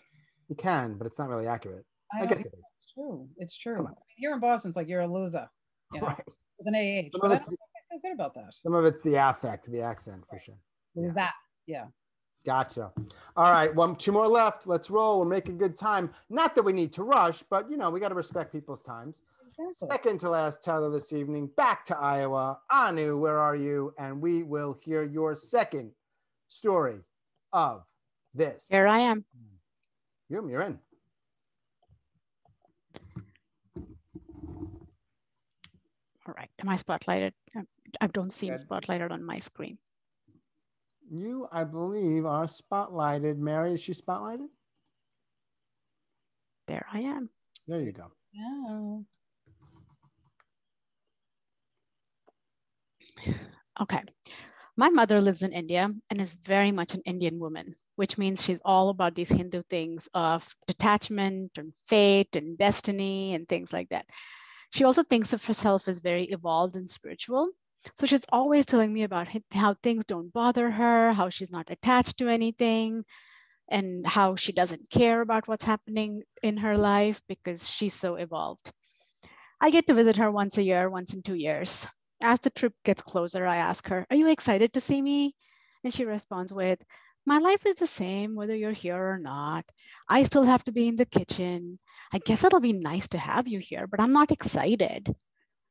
You can, but it's not really accurate. I, I guess it is. It's true. It's true. I mean, here in Boston, it's like you're a loser. You know, right. With an A H. Some but I don't think I feel good about that. Some of it's the affect, the accent, right. For sure. Yeah. Is that, yeah. Gotcha. All right, one, two more left. Let's roll. We're making good time. Not that we need to rush, but you know, we got to respect people's times. Exactly. Second to last teller this evening, back to Iowa. Anu, where are you? And we will hear your second story of this. Here I am. You're, you're in. All right, am I spotlighted? I don't seem spotlighted on my screen. You, I believe, are spotlighted. Mary, is she spotlighted? There I am. There you go. No. Okay. My mother lives in India and is very much an Indian woman, which means she's all about these Hindu things of detachment and fate and destiny and things like that. She also thinks of herself as very evolved and spiritual. So she's always telling me about how things don't bother her, how she's not attached to anything, and how she doesn't care about what's happening in her life because she's so evolved. I get to visit her once a year, once in two years. As the trip gets closer, I ask her, "Are you excited to see me?" And she responds with, "My life is the same, whether you're here or not. I still have to be in the kitchen. I guess it'll be nice to have you here, but I'm not excited."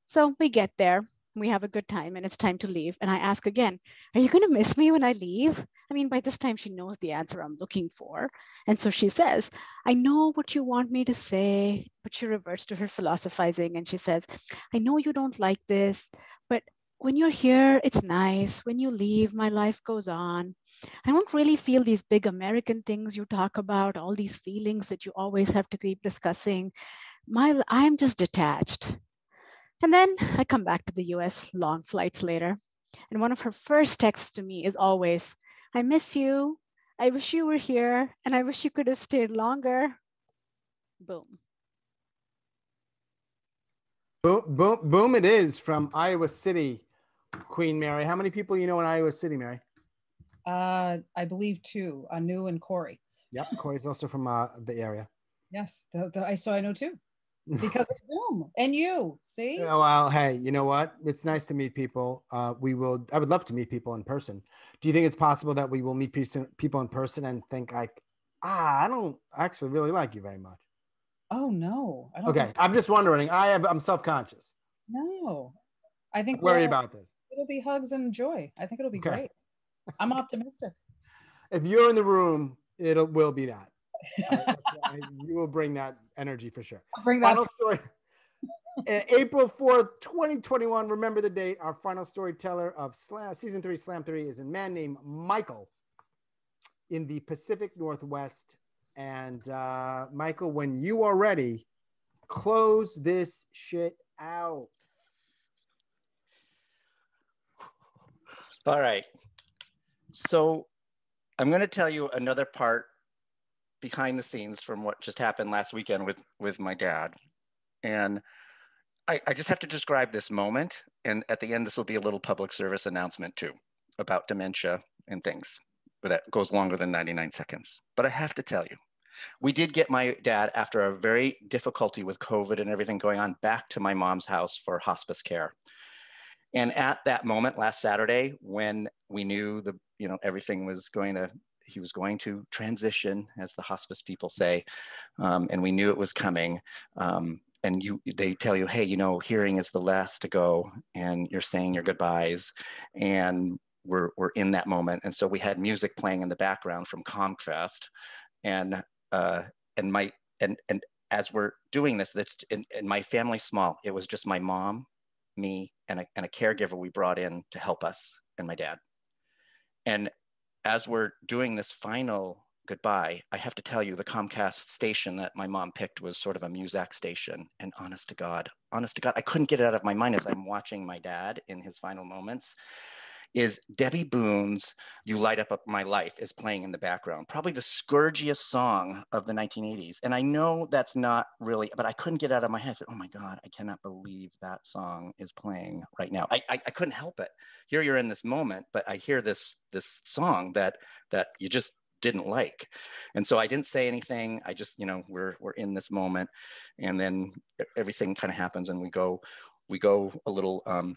So we get there. We have a good time and it's time to leave. And I ask again, "Are you going to miss me when I leave?" I mean, by this time she knows the answer I'm looking for. And so she says, "I know what you want me to say," but she reverts to her philosophizing and she says, "I know you don't like this, but when you're here, it's nice. When you leave, my life goes on. I don't really feel these big American things you talk about, all these feelings that you always have to keep discussing. My, I'm just detached." And then I come back to the U S long flights later. And one of her first texts to me is always, "I miss you. I wish you were here. And I wish you could have stayed longer." Boom. Boom, boom, boom it is from Iowa City, Queen Mary. How many people you know in Iowa City, Mary? Uh, I believe two, Anu and Corey. Yeah, Corey's also from uh, the area. Yes, the, the, I so I know too. Because of Zoom and you, see? Oh, well, hey, you know what? It's nice to meet people. Uh, we will, I would love to meet people in person. Do you think it's possible that we will meet people in person and think like, ah, I don't actually really like you very much? Oh, no. I don't okay, I'm just wondering. I have, I'm self-conscious. No, I think- Worry about this. It'll be hugs and joy. I think it'll be okay. Great. I'm optimistic. If you're in the room, it will be that. I, I, you will bring that energy for sure. I'll bring that final story. April fourth, twenty twenty-one. Remember the date. Our final storyteller of Slam, season three, Slam three is a man named Michael in the Pacific Northwest. And uh, Michael, when you are ready, close this shit out. All right. So I'm going to tell you another part behind the scenes from what just happened last weekend with, with my dad. And I, I just have to describe this moment. And at the end, this will be a little public service announcement too about dementia and things. But that goes longer than ninety-nine seconds. But I have to tell you, we did get my dad, after a very difficulty with COVID and everything going on, back to my mom's house for hospice care. And at that moment last Saturday, when we knew the, you know, everything was going to, he was going to transition, as the hospice people say, um, and we knew it was coming. Um, and you, they tell you, hey, you know, hearing is the last to go, and you're saying your goodbyes, and we're, we're in that moment. And so we had music playing in the background from Comcast, and Uh, and my and and as we're doing this, that's and, and my family's small. It was just my mom, me, and a and a caregiver we brought in to help us, and my dad. And as we're doing this final goodbye, I have to tell you, the Comcast station that my mom picked was sort of a Muzak station. And honest to God, honest to God, I couldn't get it out of my mind as I'm watching my dad in his final moments. Is Debbie Boone's You Light Up My Life is playing in the background, probably the scourgiest song of the nineteen eighties. And I know that's not really, but I couldn't get out of my head. I said, oh my God, I cannot believe that song is playing right now. I, I, I couldn't help it. Here you're in this moment, but I hear this, this song that, that you just didn't like. And so I didn't say anything. I just, you know, we're, we're in this moment. And then everything kind of happens, and we go, we go a little, um,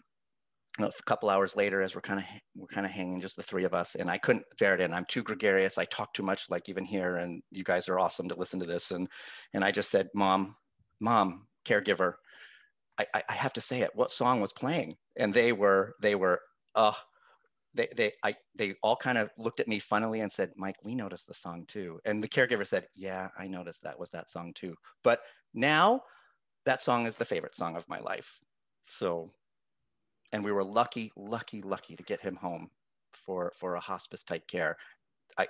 a couple hours later, as we're kind of we're kind of hanging, just the three of us, and I couldn't bear it. And I'm too gregarious. I talk too much, like even here. And you guys are awesome to listen to this. And and I just said, Mom, Mom, caregiver, I, I, I have to say it. What song was playing? And they were they were uh they they I they all kind of looked at me funnily and said, Mike, we noticed the song too. And the caregiver said, yeah, I noticed that was that song too. But now that song is the favorite song of my life. So. And we were lucky, lucky, lucky to get him home for, for a hospice type care. I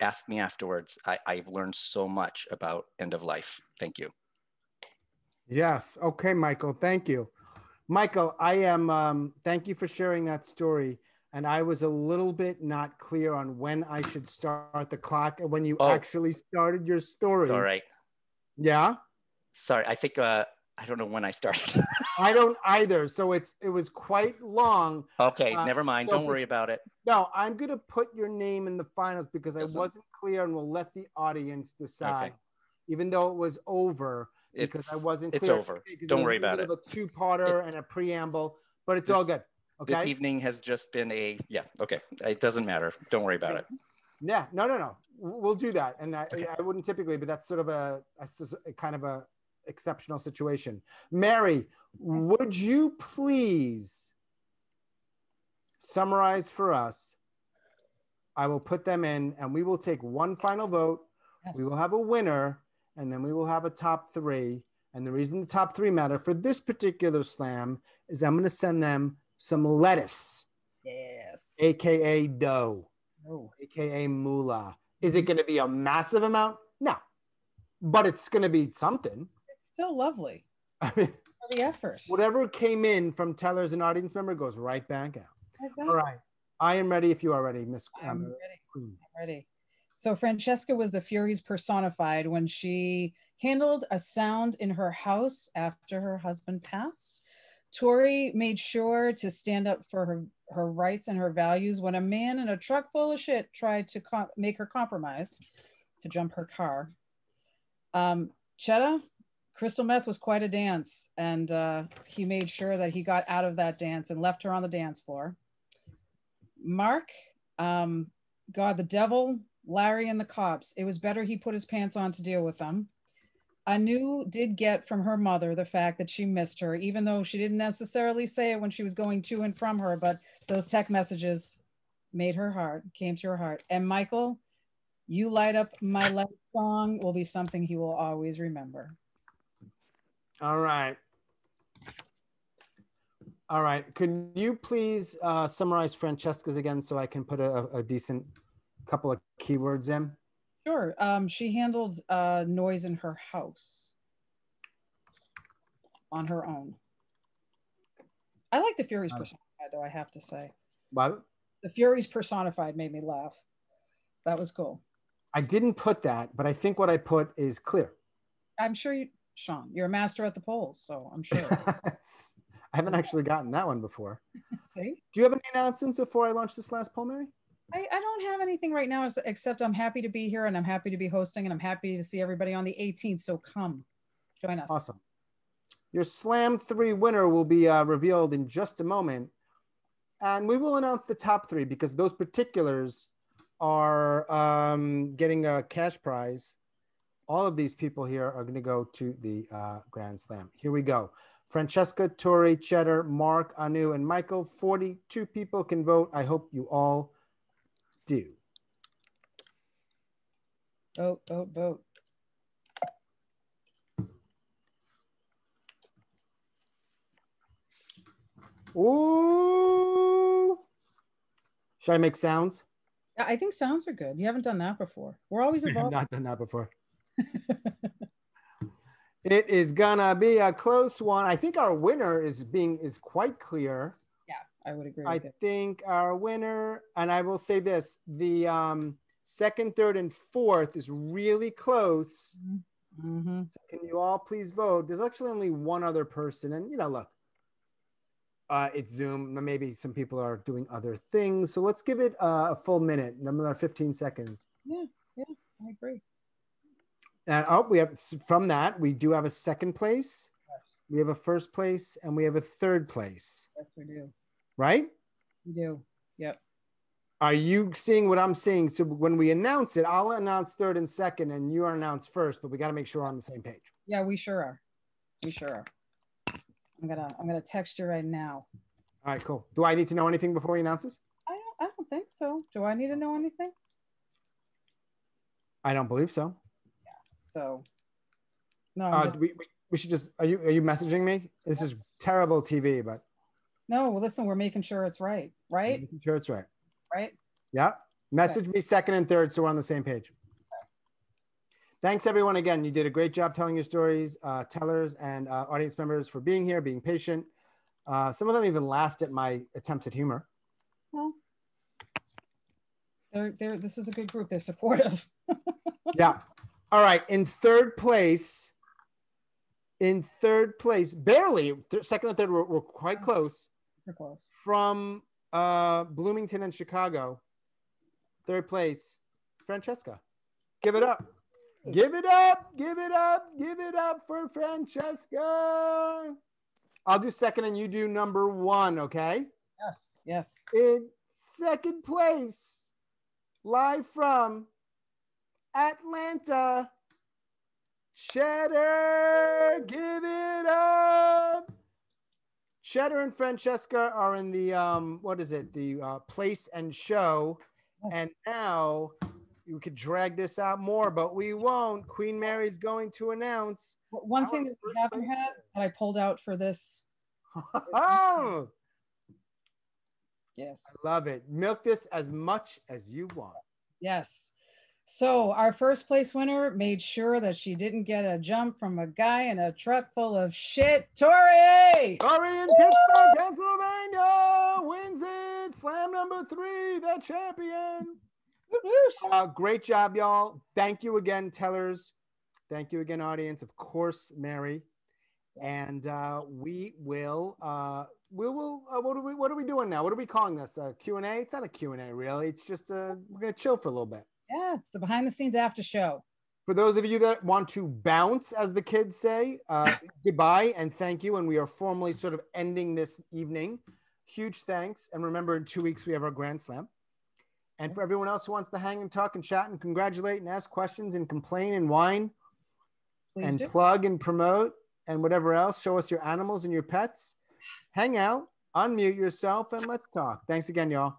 asked me afterwards, I, I've learned so much about end of life. Thank you. Yes, okay, Michael, thank you. Michael, I am, um, thank you for sharing that story. And I was a little bit not clear on when I should start the clock and when you oh. actually started your story. All right. Yeah? Sorry, I think, uh, I don't know when I started. I don't either. So it's it was quite long. Okay, uh, never mind. So don't worry about it. No, I'm going to put your name in the finals because I wasn't clear, and we'll let the audience decide. Okay. Even though it was over, because it's, I wasn't clear. It's over. Don't worry about it. A two-parter and a preamble, but it's this, all good. Okay. This evening has just been a, yeah, okay. It doesn't matter. Don't worry about okay. it. Yeah, no, no, no. We'll do that. And I, okay. I wouldn't typically, but that's sort of a, a kind of a, exceptional situation. Mary, would you please summarize for us? I will put them in, and we will take one final vote. Yes. We will have a winner, and then we will have a top three. And the reason the top three matter for this particular slam is I'm going to send them some lettuce. Yes. A K A dough. Oh. A K A moolah. Is it going to be a massive amount? No, but it's going to be something. So lovely. I mean, for the effort. Whatever came in from tellers and audience member goes right back out. Exactly. All right. I am ready if you are ready, Miss I'm um, ready. Queen. I'm ready. So Francesca was the Furies personified when she handled a sound in her house after her husband passed. Tori made sure to stand up for her, her rights and her values when a man in a truck full of shit tried to make her compromise to jump her car. Um, Chetter, crystal meth was quite a dance, and uh, he made sure that he got out of that dance and left her on the dance floor. Mark, um, God, the devil, Larry, and the cops. It was better he put his pants on to deal with them. Anu did get from her mother the fact that she missed her, even though she didn't necessarily say it when she was going to and from her, but those text messages made her heart, came to her heart. And Michael, You Light Up My Life song will be something he will always remember. All right. All right. Could you please uh, summarize Francesca's again so I can put a, a decent couple of keywords in? Sure. Um, she handled uh, noise in her house on her own. I like the Furies personified, though, I have to say. What? The Furies personified made me laugh. That was cool. I didn't put that, but I think what I put is clear. I'm sure you, Sean, you're a master at the polls, so I'm sure. I haven't actually gotten that one before. See? Do you have any announcements before I launch this last poll, Mary? I, I don't have anything right now except I'm happy to be here and I'm happy to be hosting and I'm happy to see everybody on the eighteenth. So come join us. Awesome. Your Slam three winner will be uh, revealed in just a moment. And we will announce the top three because those particulars are um, getting a cash prize. All of these people here are going to go to the uh, Grand Slam. Here we go. Francesca, Tori, Chetter, Mark, Anu, and Michael. forty-two people can vote. I hope you all do. Vote, vote, vote. Ooh. Should I make sounds? I think sounds are good. You haven't done that before. We're always involved. I've not done that before. It is gonna be a close one. I think our winner is being is quite clear. Yeah, I would agree with I it. think our winner, and I will say this, the um, second, third, and fourth is really close. Mm-hmm. So can you all please vote? There's actually only one other person, and you know, look, uh, it's Zoom. Maybe some people are doing other things. So let's give it uh, a full minute, another fifteen seconds. Yeah, yeah, I agree. And oh, we have from that we do have a second place, yes. We have a first place, and we have a third place. Yes, we do. Right? We do. Yep. Are you seeing what I'm seeing? So when we announce it, I'll announce third and second, and you are announced first. But we got to make sure we're on the same page. Yeah, we sure are. We sure are. I'm gonna I'm gonna text you right now. All right, cool. Do I need to know anything before we announce this? I don't I don't think so. Do I need to know anything? I don't believe so. So, no. Uh, just, we, we should just. Are you are you messaging me? This is terrible T V, but. No, well, listen. We're making sure it's right, right? We're making sure it's right. Right. Yeah. Message okay. me second and third, so we're on the same page. Okay. Thanks everyone again. You did a great job telling your stories, uh, tellers and uh, audience members for being here, being patient. Uh, some of them even laughed at my attempts at humor. Well, they're they're. This is a good group. They're supportive. Yeah. All right, in third place, in third place, barely, th second and third were, were quite close. We're close. From uh, Bloomington and Chicago, third place, Francesca. Give it up. Give it up, give it up, give it up for Francesca. I'll do second and you do number one, okay? Yes, yes. In second place, live from Atlanta, Chetter, give it up. Chetter and Francesca are in the, um, what is it? The uh, place and show. Yes. And now you could drag this out more, but we won't. Queen Mary's going to announce. One thing that we haven't place. had that I pulled out for this. Oh, yes. I love it. Milk this as much as you want. Yes. So our first place winner made sure that she didn't get a jump from a guy in a truck full of shit. Tori! Tori in Pittsburgh, Pennsylvania wins it. Slam number three, the champion. Uh, great job, y'all. Thank you again, tellers. Thank you again, audience. Of course, Mary. And uh, we will, uh, we will, uh, what, are we, what are we doing now? What are we calling this? A Q and A? It's not a Q and A, really. It's just, uh, we're going to chill for a little bit. Yeah, it's the behind the scenes after show. For those of you that want to bounce, as the kids say, uh, goodbye and thank you. And we are formally sort of ending this evening. Huge thanks. And remember, in two weeks, we have our Grand Slam. And for everyone else who wants to hang and talk and chat and congratulate and ask questions and complain and whine Please and do. plug and promote and whatever else, show us your animals and your pets. Hang out, unmute yourself, and let's talk. Thanks again, y'all.